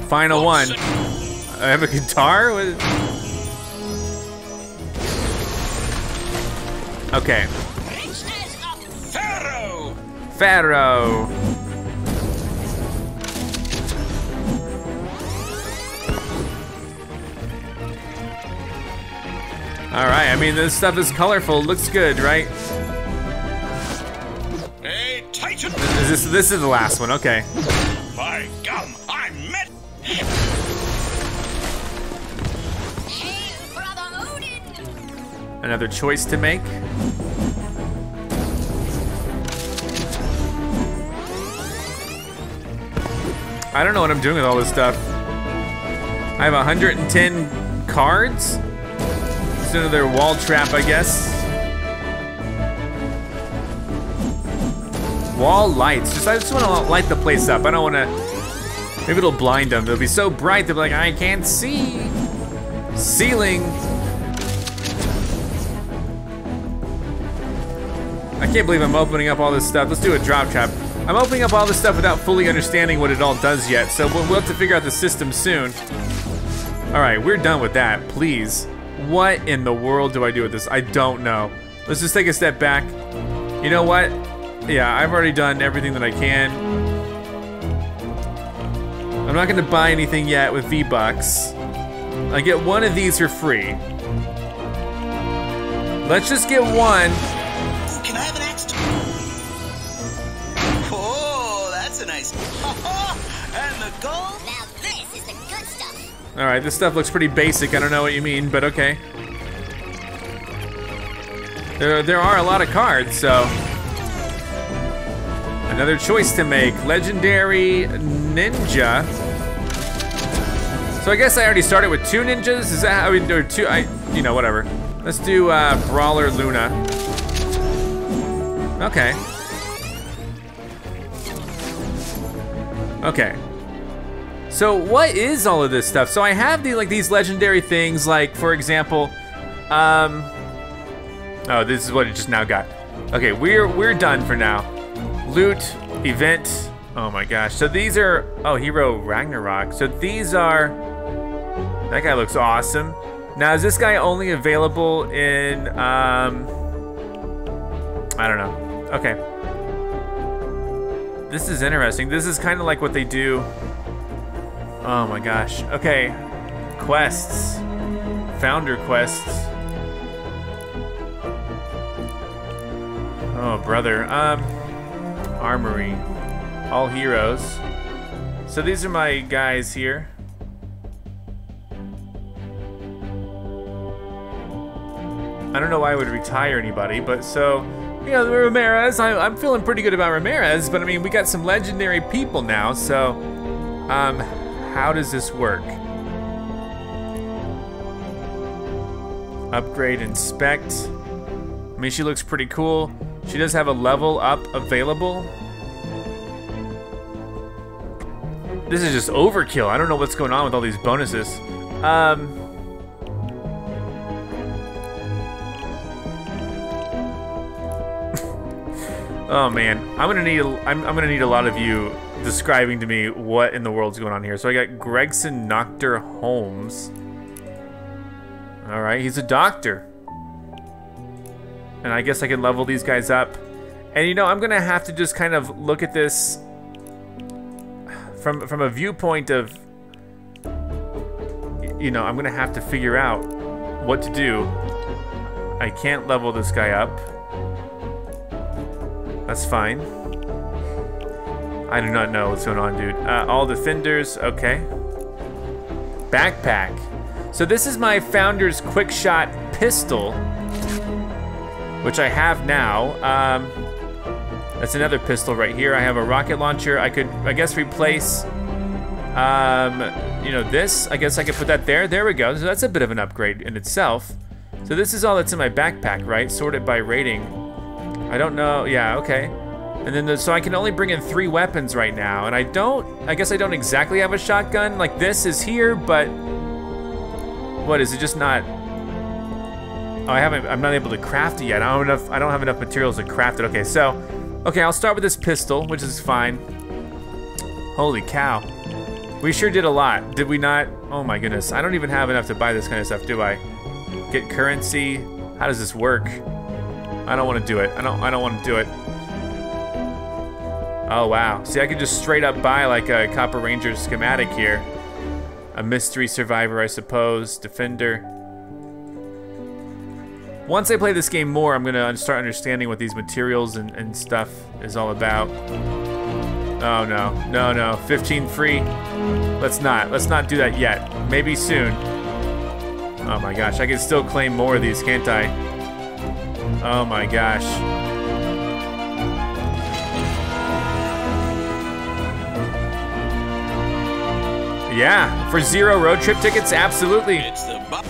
Final one. I have a guitar? Okay. Pharaoh. Pharaoh. All right, I mean, this stuff is colorful, looks good, right? Is this, this is the last one, okay. By gum, I met. Hail, brother Odin. Another choice to make. I don't know what I'm doing with all this stuff. I have one hundred ten cards. It's another wall trap, I guess. Wall lights. Just I just want to light the place up. I don't want to. Maybe it'll blind them. They'll be so bright they'll be like, I can't see. Ceiling. I can't believe I'm opening up all this stuff. Let's do a drop trap. I'm opening up all this stuff without fully understanding what it all does yet. So we'll, we'll have to figure out the system soon. All right, we're done with that. Please. What in the world do I do with this? I don't know. Let's just take a step back. You know what? Yeah, I've already done everything that I can. I'm not gonna buy anything yet with V-Bucks. I get one of these for free. Let's just get one. Can I have an axe? Oh, that's a nice. And the gold? Now this is the good stuff. All right, this stuff looks pretty basic. I don't know what you mean, but okay. There, there are a lot of cards, so. Another choice to make, legendary ninja. So I guess I already started with two ninjas. Is that how we do two? I, you know, whatever. Let's do uh, Brawler Luna. Okay. Okay. So what is all of this stuff? So I have the, like these legendary things, like for example, um, oh, this is what it just now got. Okay, we're we're done for now. Loot, event. Oh my gosh. So these are, oh, Hero Ragnarok. So these are. That guy looks awesome. Now is this guy only available in? Um, I don't know. Okay. This is interesting. This is kind of like what they do. Oh my gosh. Okay. Quests. Founder quests. Oh brother. Um. Armory. All heroes. So these are my guys here. I don't know why I would retire anybody, but so, you know, Ramirez, I, I'm feeling pretty good about Ramirez, but I mean, we got some legendary people now, so, um, how does this work? Upgrade, inspect. I mean, she looks pretty cool. She does have a level up available. This is just overkill. I don't know what's going on with all these bonuses. Um... Oh man, I'm gonna need I'm, I'm gonna need a lot of you describing to me what in the world's going on here. So I got Gregson Nocter Holmes. All right, he's a doctor, and I guess I can level these guys up. And you know, I'm gonna have to just kind of look at this from from a viewpoint of, you know, I'm gonna have to figure out what to do. I can't level this guy up. That's fine. I do not know what's going on, dude. Uh, all defenders, okay. Backpack. So this is my Founder's Quick Shot Pistol, which I have now. Um, that's another pistol right here. I have a rocket launcher. I could, I guess, replace, um, you know, this. I guess I could put that there. There we go. So that's a bit of an upgrade in itself. So this is all that's in my backpack, right? Sorted by rating. I don't know, yeah, okay. And then, the, so I can only bring in three weapons right now, and I don't, I guess I don't exactly have a shotgun, like this is here, but, what, is it just not, oh, I haven't, I'm not able to craft it yet. I don't have enough, I don't have enough materials to craft it. Okay, so, okay, I'll start with this pistol, which is fine. Holy cow. We sure did a lot, did we not? Oh my goodness, I don't even have enough to buy this kind of stuff, do I? Get currency, how does this work? I don't want to do it. I don't. I don't want to do it. Oh wow! See, I could just straight up buy like a Copper Ranger schematic here. A mystery survivor, I suppose. Defender. Once I play this game more, I'm gonna start understanding what these materials and, and stuff is all about. Oh no! No no! fifteen free. Let's not. Let's not do that yet. Maybe soon. Oh my gosh! I can still claim more of these, can't I? Oh my gosh. Yeah, for zero road trip tickets, absolutely. It's the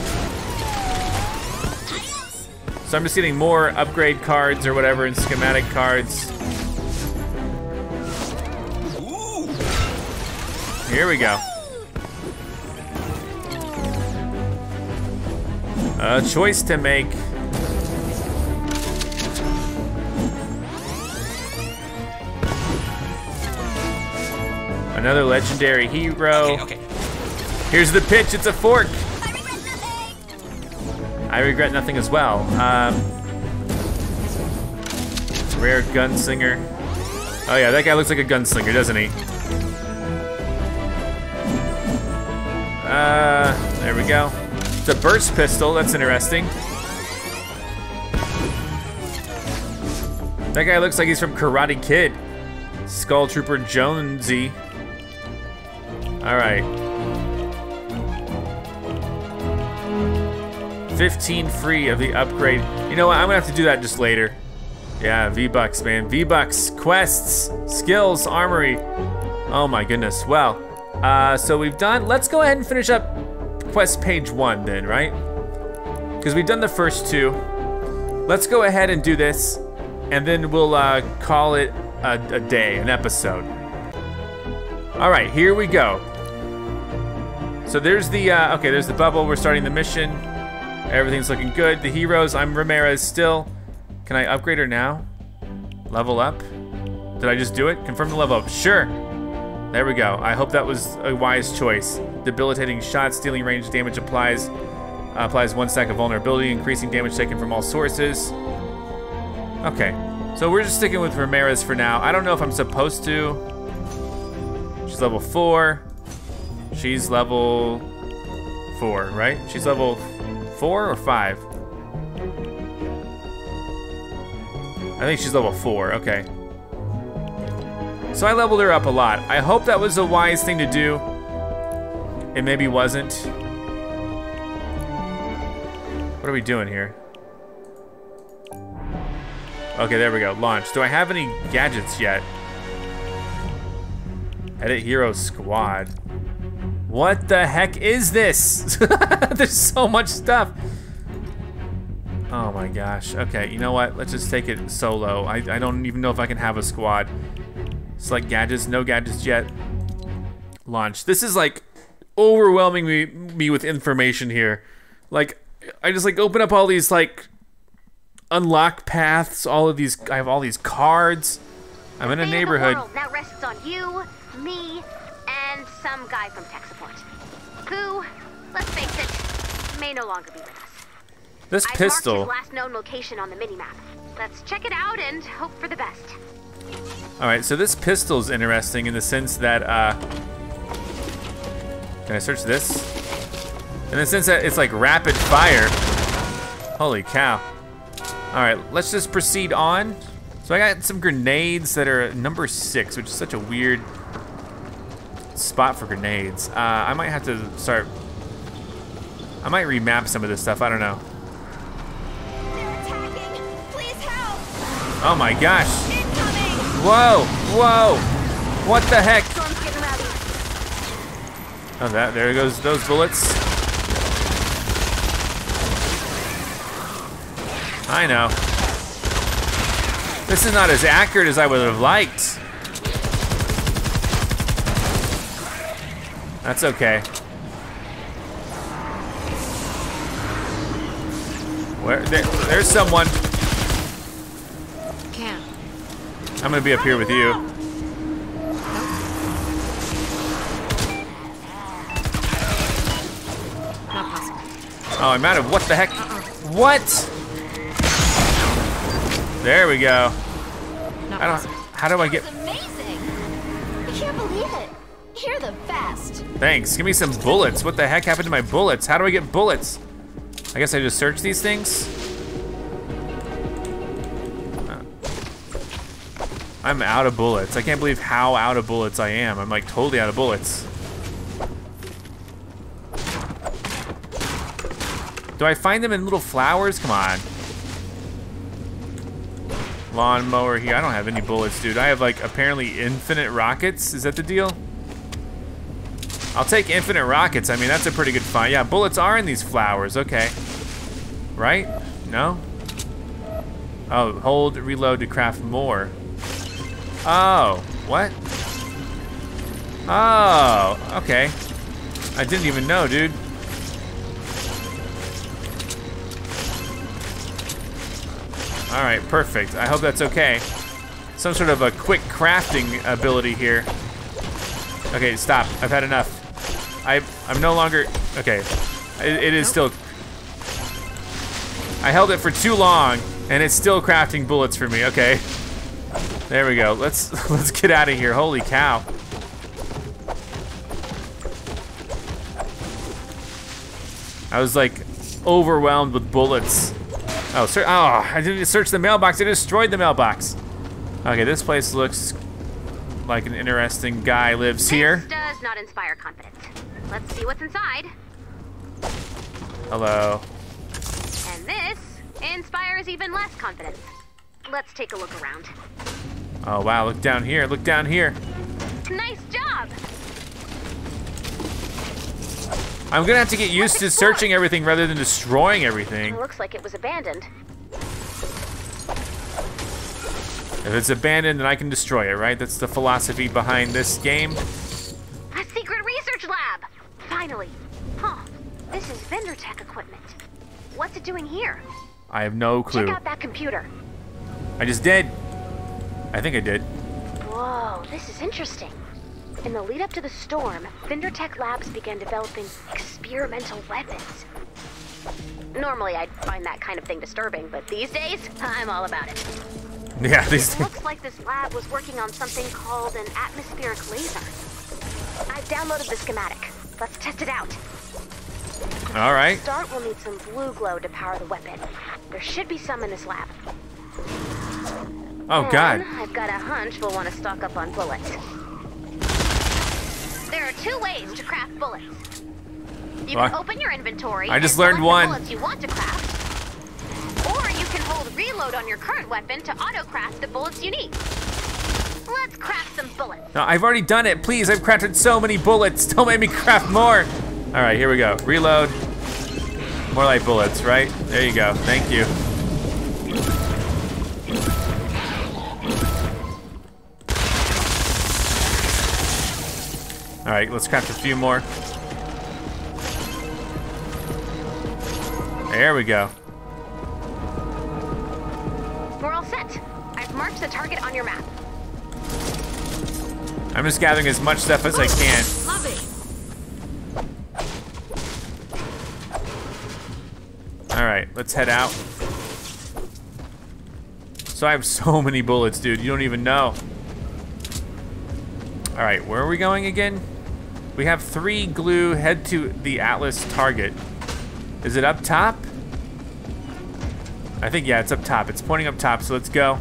so I'm just getting more upgrade cards or whatever and schematic cards. Ooh. Here we go. A choice to make. Another legendary hero. Okay, okay. Here's the pitch, it's a fork. I regret nothing. I regret nothing as well. Um, rare gunslinger. Oh yeah, that guy looks like a gunslinger, doesn't he? Uh, there we go. It's a burst pistol, that's interesting. That guy looks like he's from Karate Kid. Skull Trooper Jonesy. All right. fifteen free of the upgrade. You know what, I'm gonna have to do that just later. Yeah, V-Bucks, man. V-Bucks, quests, skills, armory. Oh my goodness. Well, uh, so we've done, let's go ahead and finish up quest page one then, right? Because we've done the first two. Let's go ahead and do this, and then we'll uh, call it a, a day, an episode. All right, here we go. So there's the, uh, okay, there's the bubble. We're starting the mission. Everything's looking good. The heroes, I'm Ramirez still. Can I upgrade her now? Level up? Did I just do it? Confirm the level up, sure. There we go. I hope that was a wise choice. Debilitating shot, stealing range damage applies. Uh, applies one stack of vulnerability, increasing damage taken from all sources. Okay, so we're just sticking with Ramirez for now. I don't know if I'm supposed to. She's level four. She's level four, right? She's level four or five? I think she's level four, okay. So I leveled her up a lot. I hope that was a wise thing to do. It maybe wasn't. What are we doing here? Okay, there we go, launch. Do I have any gadgets yet? Edit hero squad. What the heck is this? There's so much stuff. Oh my gosh, okay, you know what? Let's just take it solo. I, I don't even know if I can have a squad. Select gadgets, no gadgets yet. Launch. This is like overwhelming me, me with information here. Like, I just like open up all these like unlock paths, all of these, I have all these cards. I'm in a neighborhood. The world now rests on you, me, and some guy from tech support. Who, let's face it, may no longer be with us. This pistol. I've marked his last known location on the minimap. Let's check it out and hope for the best. All right, so this pistol's interesting in the sense that, uh, can I search this? In the sense that it's like rapid fire. Holy cow. All right, let's just proceed on. So I got some grenades that are number six, which is such a weird spot for grenades. Uh, I might have to start, I might remap some of this stuff, I don't know. Oh my gosh. Whoa, whoa. What the heck? Oh, that, there goes those bullets. I know. This is not as accurate as I would have liked. That's okay. Where, there, there's someone. I'm gonna be up here with you. Oh, I'm out of, what the heck? What? There we go. I don't, how do I get? Amazing. I can't believe it. Hear them fast. Thanks, give me some bullets. What the heck happened to my bullets? How do I get bullets? I guess I just search these things. I'm out of bullets. I can't believe how out of bullets I am. I'm like totally out of bullets. Do I find them in little flowers? Come on. Lawnmower here. I don't have any bullets, dude. I have like apparently infinite rockets. Is that the deal? I'll take infinite rockets. I mean, that's a pretty good find. Yeah, bullets are in these flowers. Okay. Right? No? Oh, hold, reload to craft more. Oh, what? Oh, okay. I didn't even know, dude. All right, perfect. I hope that's okay. Some sort of a quick crafting ability here. Okay, stop, I've had enough. I, I'm no longer, okay. It, it is still, I held it for too long and it's still crafting bullets for me, okay. There we go. Let's let's get out of here. Holy cow. I was like overwhelmed with bullets. Oh, sir, oh, I didn't search the mailbox. I destroyed the mailbox. Okay, this place looks like an interesting guy lives here. This does not inspire confidence. Let's see what's inside. Hello. And this inspires even less confidence. Let's take a look around. Oh wow, look down here, look down here. Nice job. I'm gonna have to get used to searching everything rather than destroying everything. It looks like it was abandoned. If it's abandoned, then I can destroy it, right? That's the philosophy behind this game. A secret research lab! Finally. Huh. This is VenderTech equipment. What's it doing here? I have no clue. Check out that computer. I just did. I think I did. Whoa, this is interesting. In the lead up to the storm, VenderTech Labs began developing experimental weapons. Normally, I'd find that kind of thing disturbing, but these days, I'm all about it. Yeah, these It looks like this lab was working on something called an atmospheric laser. I've downloaded the schematic. Let's test it out. All right. To start, we'll need some blue glow to power the weapon. There should be some in this lab. Oh, and God. I've got a hunch we'll want to stock up on bullets. There are two ways to craft bullets. You well, can open your inventory. I just and learned one. Bullets you want to craft, or you can hold reload on your current weapon to auto craft the bullets you need. Let's craft some bullets. No, I've already done it. Please, I've crafted so many bullets. Don't make me craft more. All right, here we go. Reload. More like bullets, right? There you go. Thank you. All right, let's craft a few more. There we go. We're all set. I've marked the target on your map. I'm just gathering as much stuff as I can. Love it. All right, let's head out. So I have so many bullets, dude. You don't even know. All right, where are we going again? We have three glue, head to the Atlas target. Is it up top? I think, yeah, it's up top. It's pointing up top, so let's go.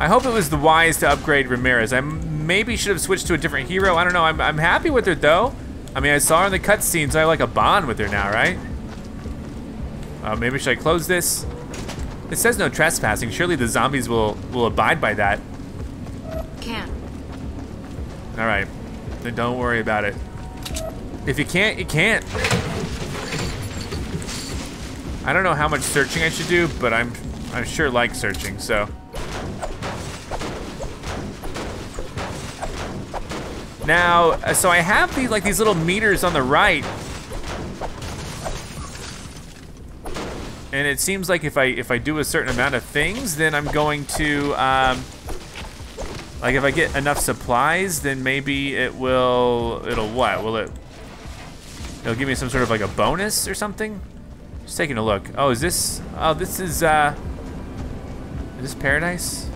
I hope it was the wise to upgrade Ramirez. I maybe should have switched to a different hero. I don't know, I'm, I'm happy with her though. I mean, I saw her in the cutscenes, so I have like a bond with her now, right? Uh, maybe should I close this? It says no trespassing. Surely the zombies will, will abide by that. Can. All right, then don't worry about it. If you can't, you can't. I don't know how much searching I should do, but I'm I sure like searching, so. Now, so I have these like these little meters on the right. And it seems like if I if I do a certain amount of things, then I'm going to um, like if I get enough supplies, then maybe it will, it'll what? Will it, it'll give me some sort of like a bonus or something? Just taking a look. Oh, is this, oh, this is, uh, is this paradise?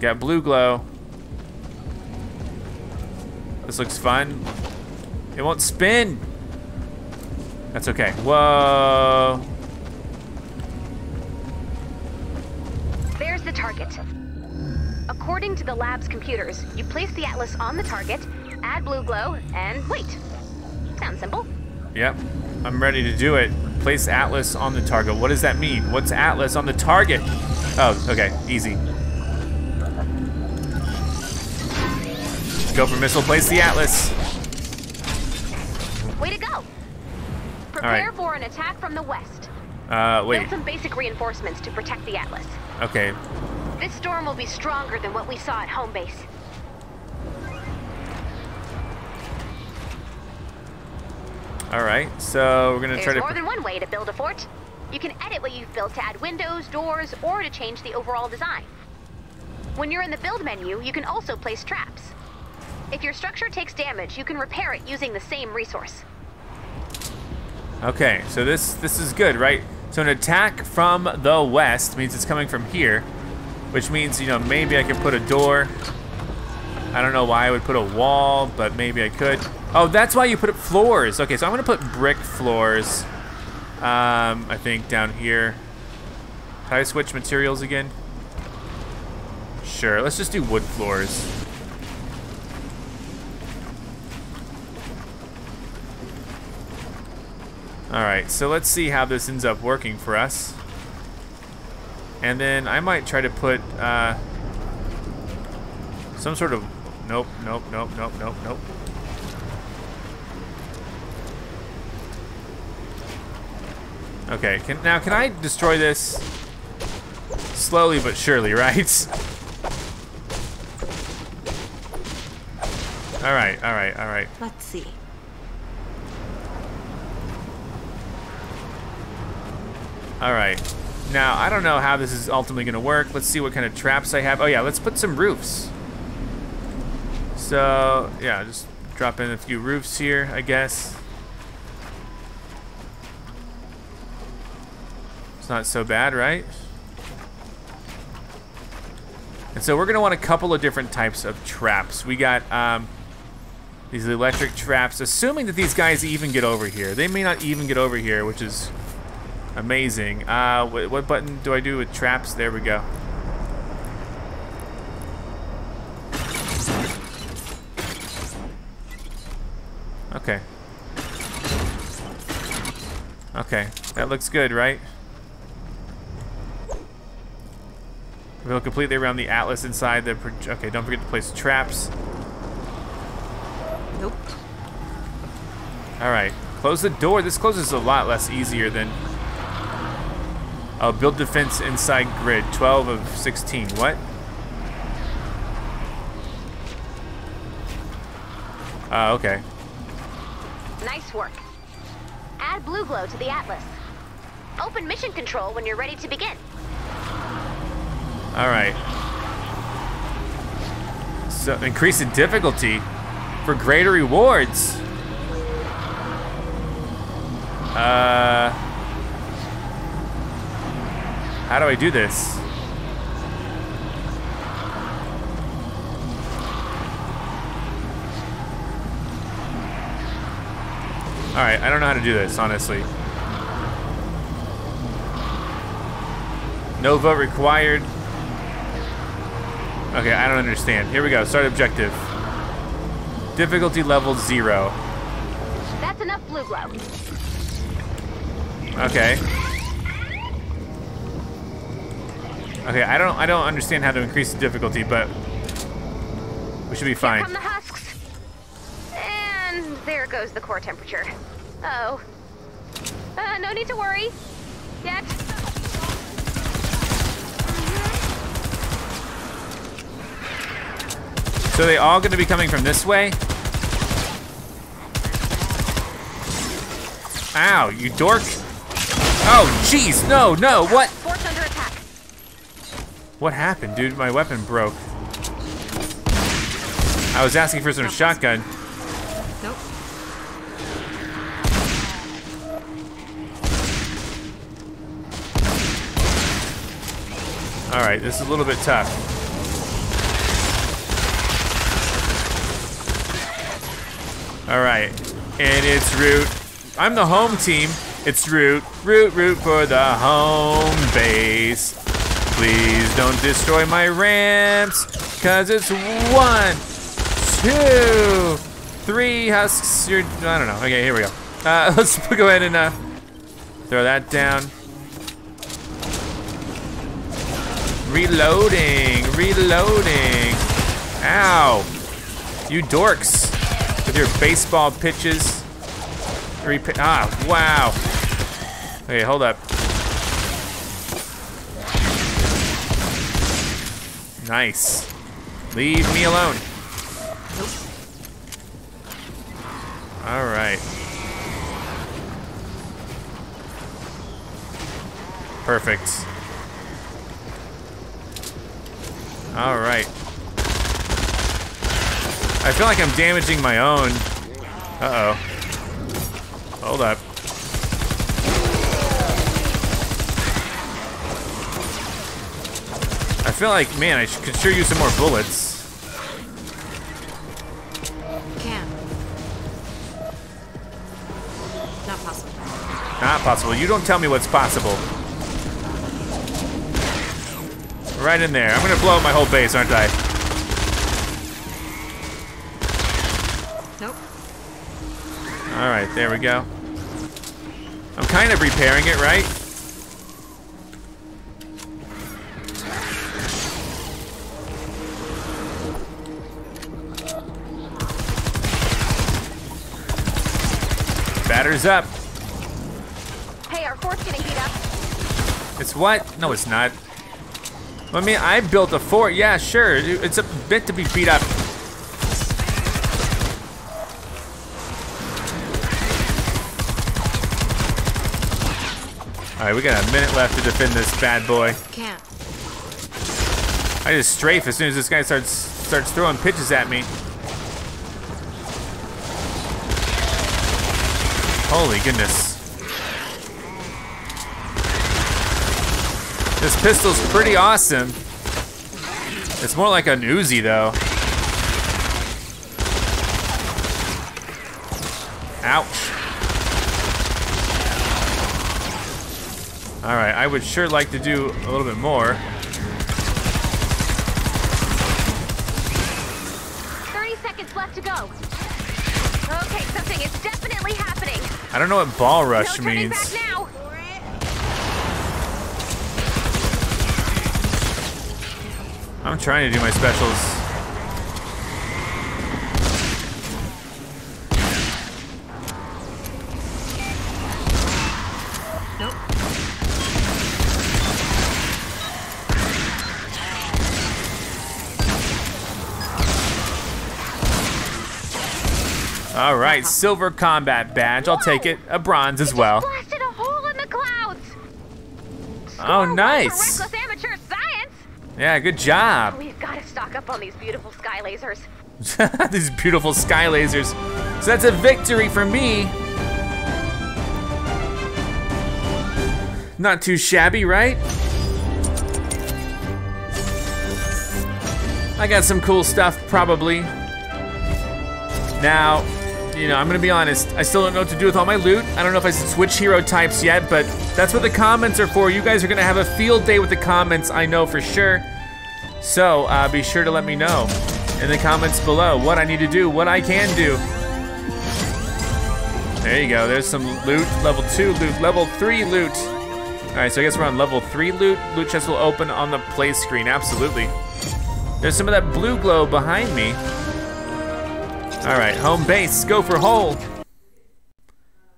Got blue glow. This looks fun. It won't spin. That's okay. Whoa. The target. According to the lab's computers, you place the Atlas on the target, add blue glow, and wait. Sounds simple. Yep, I'm ready to do it. Place Atlas on the target. What does that mean? What's Atlas on the target? Oh, okay, easy. Gopher Missile, place the Atlas. Way to go. Prepare right. for an attack from the west. Uh, wait. Build some basic reinforcements to protect the Atlas. Okay. This storm will be stronger than what we saw at home base. All right, so we're gonna There's try to- There's more than one way to build a fort. You can edit what you've built to add windows, doors, or to change the overall design. When you're in the build menu, you can also place traps. If your structure takes damage, you can repair it using the same resource. Okay, so this, this is good, right? So an attack from the west means it's coming from here, which means, you know, maybe I could put a door. I don't know why I would put a wall, but maybe I could. Oh, that's why you put floors. Okay, so I'm gonna put brick floors, um, I think down here. Can I switch materials again? Sure, let's just do wood floors. Alright, so let's see how this ends up working for us. And then I might try to put uh, some sort of... Nope, nope, nope, nope, nope, nope. Okay, can, now can I destroy this? Slowly but surely, right? Alright, alright, alright. Let's see. Alright. Now, I don't know how this is ultimately gonna work. Let's see what kind of traps I have. Oh yeah, let's put some roofs. So, yeah, just drop in a few roofs here, I guess. It's not so bad, right? And so we're gonna want a couple of different types of traps. We got um, these electric traps, assuming that these guys even get over here. They may not even get over here, which is amazing. Uh, what, what button do I do with traps? There we go. Okay. Okay, that looks good, right? Reveal completely around the atlas inside the... Okay, don't forget to place traps. Nope. All right, close the door. This closes a lot less easier than... Oh, build defense inside grid, twelve of sixteen, what? Uh, okay. Nice work. Add blue glow to the atlas. Open mission control when you're ready to begin. All right. So increase the difficulty for greater rewards. Uh, how do I do this? All right, I don't know how to do this, honestly. No vote required. Okay, I don't understand. Here we go, start objective. Difficulty level zero. That's enough blue glow. Okay. Okay, I don't I don't understand how to increase the difficulty, but we should be fine. Here come the husks. And there goes the core temperature. Uh-oh. Uh, no need to worry. Yet. So are they all gonna be coming from this way? Ow, you dork. Oh, jeez, no, no, what? Force under attack. What happened, dude? My weapon broke. I was asking for some shotgun. Nope. All right, this is a little bit tough. All right, and it's Root. I'm the home team. It's Root, Root, Root for the home base. Please don't destroy my ramps, cause it's one, two, three husks. You're, I don't know. Okay, here we go. Uh, let's go ahead and uh, throw that down. Reloading, reloading. Ow, you dorks. With your baseball pitches. Three pi ah, wow. Okay, hold up. Nice. Leave me alone. All right. Perfect. All right. I feel like I'm damaging my own. Uh-oh. Hold up. I feel like, man, I could sure use some more bullets. Can. Not possible. Not possible. You don't tell me what's possible. Right in there. I'm gonna blow up my whole base, aren't I? All right, there we go. I'm kind of repairing it, right? Batter's up. Hey, our fort's getting beat up. It's what? No, it's not. I mean, I built a fort. Yeah, sure. It's a bit to be beat up. All right, we got a minute left to defend this bad boy. Can't. I just strafe as soon as this guy starts starts throwing pitches at me. Holy goodness. This pistol's pretty awesome. It's more like an Uzi, though. Ouch. All right, I would sure like to do a little bit more. thirty seconds left to go. Okay, something is definitely happening. I don't know what ball rush no means. Back now. I'm trying to do my specials. Nope. All right, silver combat badge. I'll take it. A bronze as well. Blasted a hole in the clouds. Oh, nice. Yeah, good job. We've got to stock up on these beautiful sky lasers. These beautiful sky lasers. So that's a victory for me. Not too shabby, right? I got some cool stuff, probably. Now, you know, I'm gonna be honest. I still don't know what to do with all my loot. I don't know if I should switch hero types yet, but that's what the comments are for. You guys are gonna have a field day with the comments, I know for sure. So uh, be sure to let me know in the comments below what I need to do, what I can do. There you go, there's some loot, level two loot, level three loot. All right, so I guess we're on level three loot. Loot chest will open on the play screen, absolutely. There's some of that blue glow behind me. All right, home base, Gopher Hole.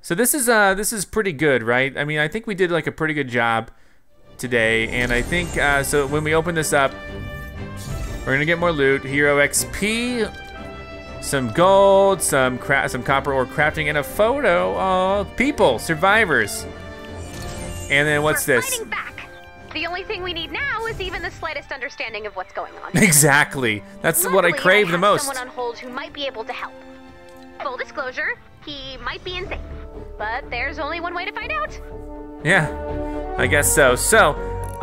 So this is uh this is pretty good, right? I mean, I think we did like a pretty good job today, and I think uh, so when we open this up, we're gonna get more loot, hero X P, some gold, some cra some copper ore crafting, and a photo. All people, survivors. And then what's we're this? The only thing we need now is even the slightest understanding of what's going on. Exactly. That's Luckily, what I crave I have the most. Someone on hold who might be able to help. Full disclosure, he might be insane, but there's only one way to find out. Yeah, I guess so. So,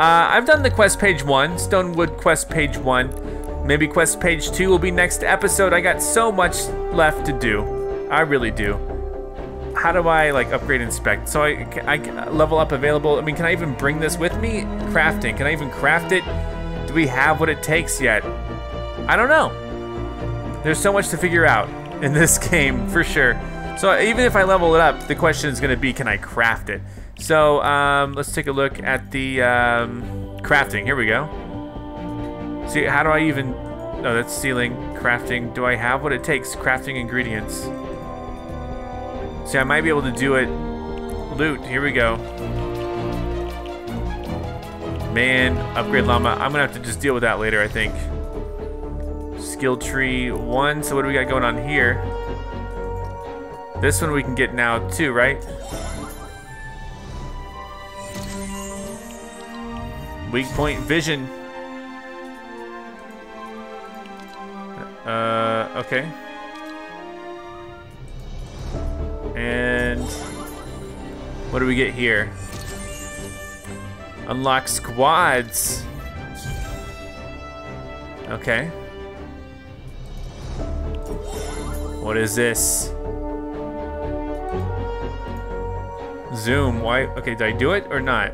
uh, I've done the quest page one, Stonewood quest page one. Maybe quest page two will be next episode. I got so much left to do. I really do. How do I like upgrade inspect? So I, I level up available. I mean, can I even bring this with me? Crafting, can I even craft it? Do we have what it takes yet? I don't know. There's so much to figure out in this game for sure. So even if I level it up, the question is gonna be, can I craft it? So um, let's take a look at the um, crafting, here we go. See, how do I even, oh, that's sealing, crafting. Do I have what it takes? Crafting ingredients. See, I might be able to do it. Loot, here we go. Man, upgrade llama. I'm gonna have to just deal with that later, I think. Skill tree one, so what do we got going on here? This one we can get now too, right? Weak point vision. Uh, okay. And what do we get here? Unlock squads. Okay. What is this? Zoom, why? Okay, did I do it or not?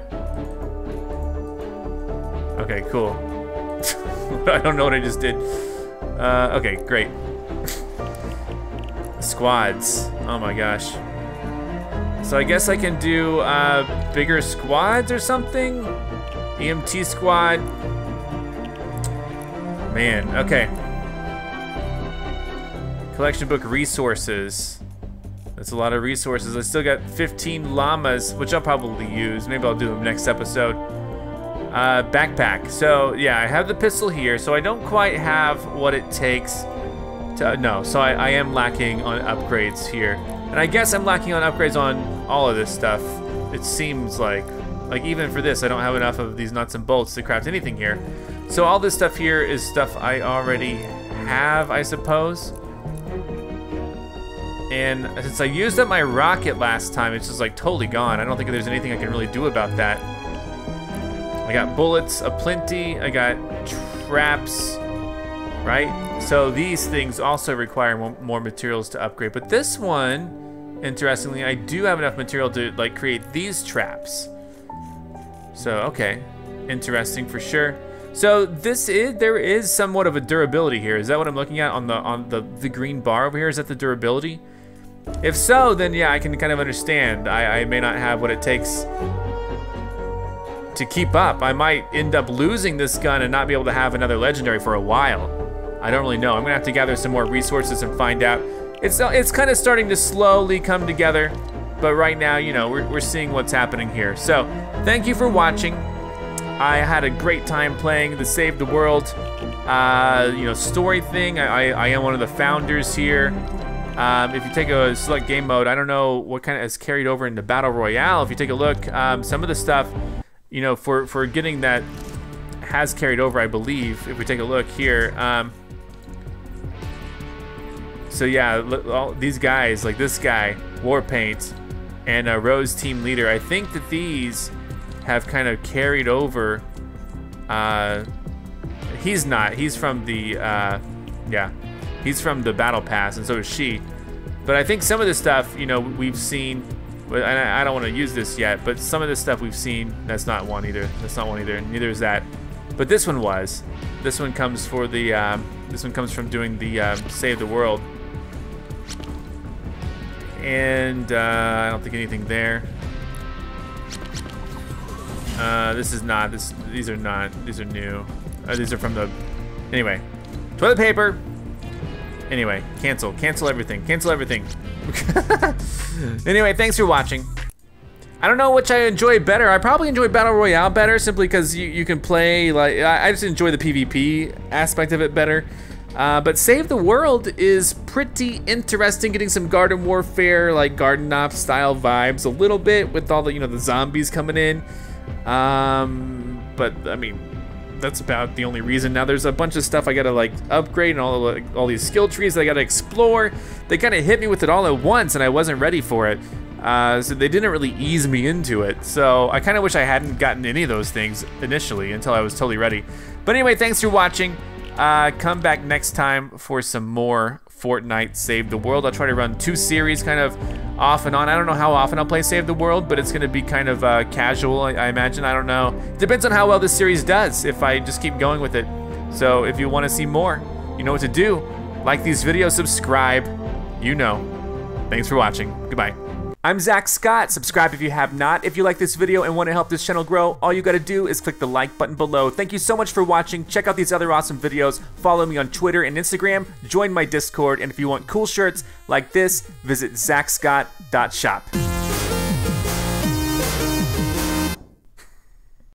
Okay, cool. I don't know what I just did. Uh, okay, great. Squads. Oh my gosh. So I guess I can do uh, bigger squads or something? E M T squad. Man, okay. Collection book resources. That's a lot of resources. I still got fifteen llamas, which I'll probably use. Maybe I'll do them next episode. Uh, backpack. So yeah, I have the pistol here, so I don't quite have what it takes to, no, so I, I am lacking on upgrades here. And I guess I'm lacking on upgrades on all of this stuff. It seems like, like even for this, I don't have enough of these nuts and bolts to craft anything here. So all this stuff here is stuff I already have, I suppose. And since I used up my rocket last time, it's just like totally gone. I don't think there's anything I can really do about that. I got bullets aplenty, I got traps, right? So these things also require more materials to upgrade. But this one, interestingly, I do have enough material to like create these traps. So, okay, interesting for sure. So this is, there is somewhat of a durability here. Is that what I'm looking at on the on the, the green bar over here? Is that the durability? If so, then yeah, I can kind of understand. I, I may not have what it takes to keep up. I might end up losing this gun and not be able to have another legendary for a while. I don't really know. I'm gonna have to gather some more resources and find out. It's, it's kind of starting to slowly come together, but right now, you know, we're, we're seeing what's happening here. So thank you for watching. I had a great time playing the Save the World, uh, you know, story thing. I, I, I am one of the founders here. Um, if you take a select game mode, I don't know what kind of is carried over into Battle Royale. If you take a look, um, some of the stuff, you know, for, for getting that has carried over, I believe, if we take a look here. Um, so yeah, all these guys, like this guy, Warpaint, and uh, Rose Team Leader, I think that these have kind of carried over. Uh, he's not, he's from the, uh, yeah, he's from the Battle Pass, and so is she. But I think some of this stuff, you know, we've seen, and I don't wanna use this yet, but some of this stuff we've seen, that's not one either, that's not one either, neither is that. But this one was. This one comes for the, um, this one comes from doing the uh, Save the World. And uh, I don't think anything there. Uh, this is not, this, these are not, these are new. Uh, these are from the, anyway. Toilet paper. Anyway, cancel, cancel everything, cancel everything. Anyway, thanks for watching. I don't know which I enjoy better. I probably enjoy Battle Royale better simply because you, you can play, like, I, I just enjoy the PvP aspect of it better. Uh, but Save the World is pretty interesting, getting some garden warfare, like garden ops style vibes a little bit with all the, you know, the zombies coming in. Um, but I mean, that's about the only reason. Now there's a bunch of stuff I gotta like upgrade and all like, all these skill trees that I gotta explore. They kind of hit me with it all at once, and I wasn't ready for it. Uh, so they didn't really ease me into it. So I kind of wish I hadn't gotten any of those things initially until I was totally ready. But anyway, thanks for watching. Uh, come back next time for some more Fortnite Save the World. I'll try to run two series kind of off and on. I don't know how often I'll play Save the World, but it's gonna be kind of uh, casual, I, I imagine. I don't know. It depends on how well this series does, if I just keep going with it. So if you wanna see more, you know what to do. Like these videos, subscribe, you know. Thanks for watching, goodbye. I'm Zach Scott. Subscribe if you have not. If you like this video and want to help this channel grow, all you got to do is click the like button below. Thank you so much for watching. Check out these other awesome videos. Follow me on Twitter and Instagram. Join my Discord. And if you want cool shirts like this, visit Zack Scott dot shop.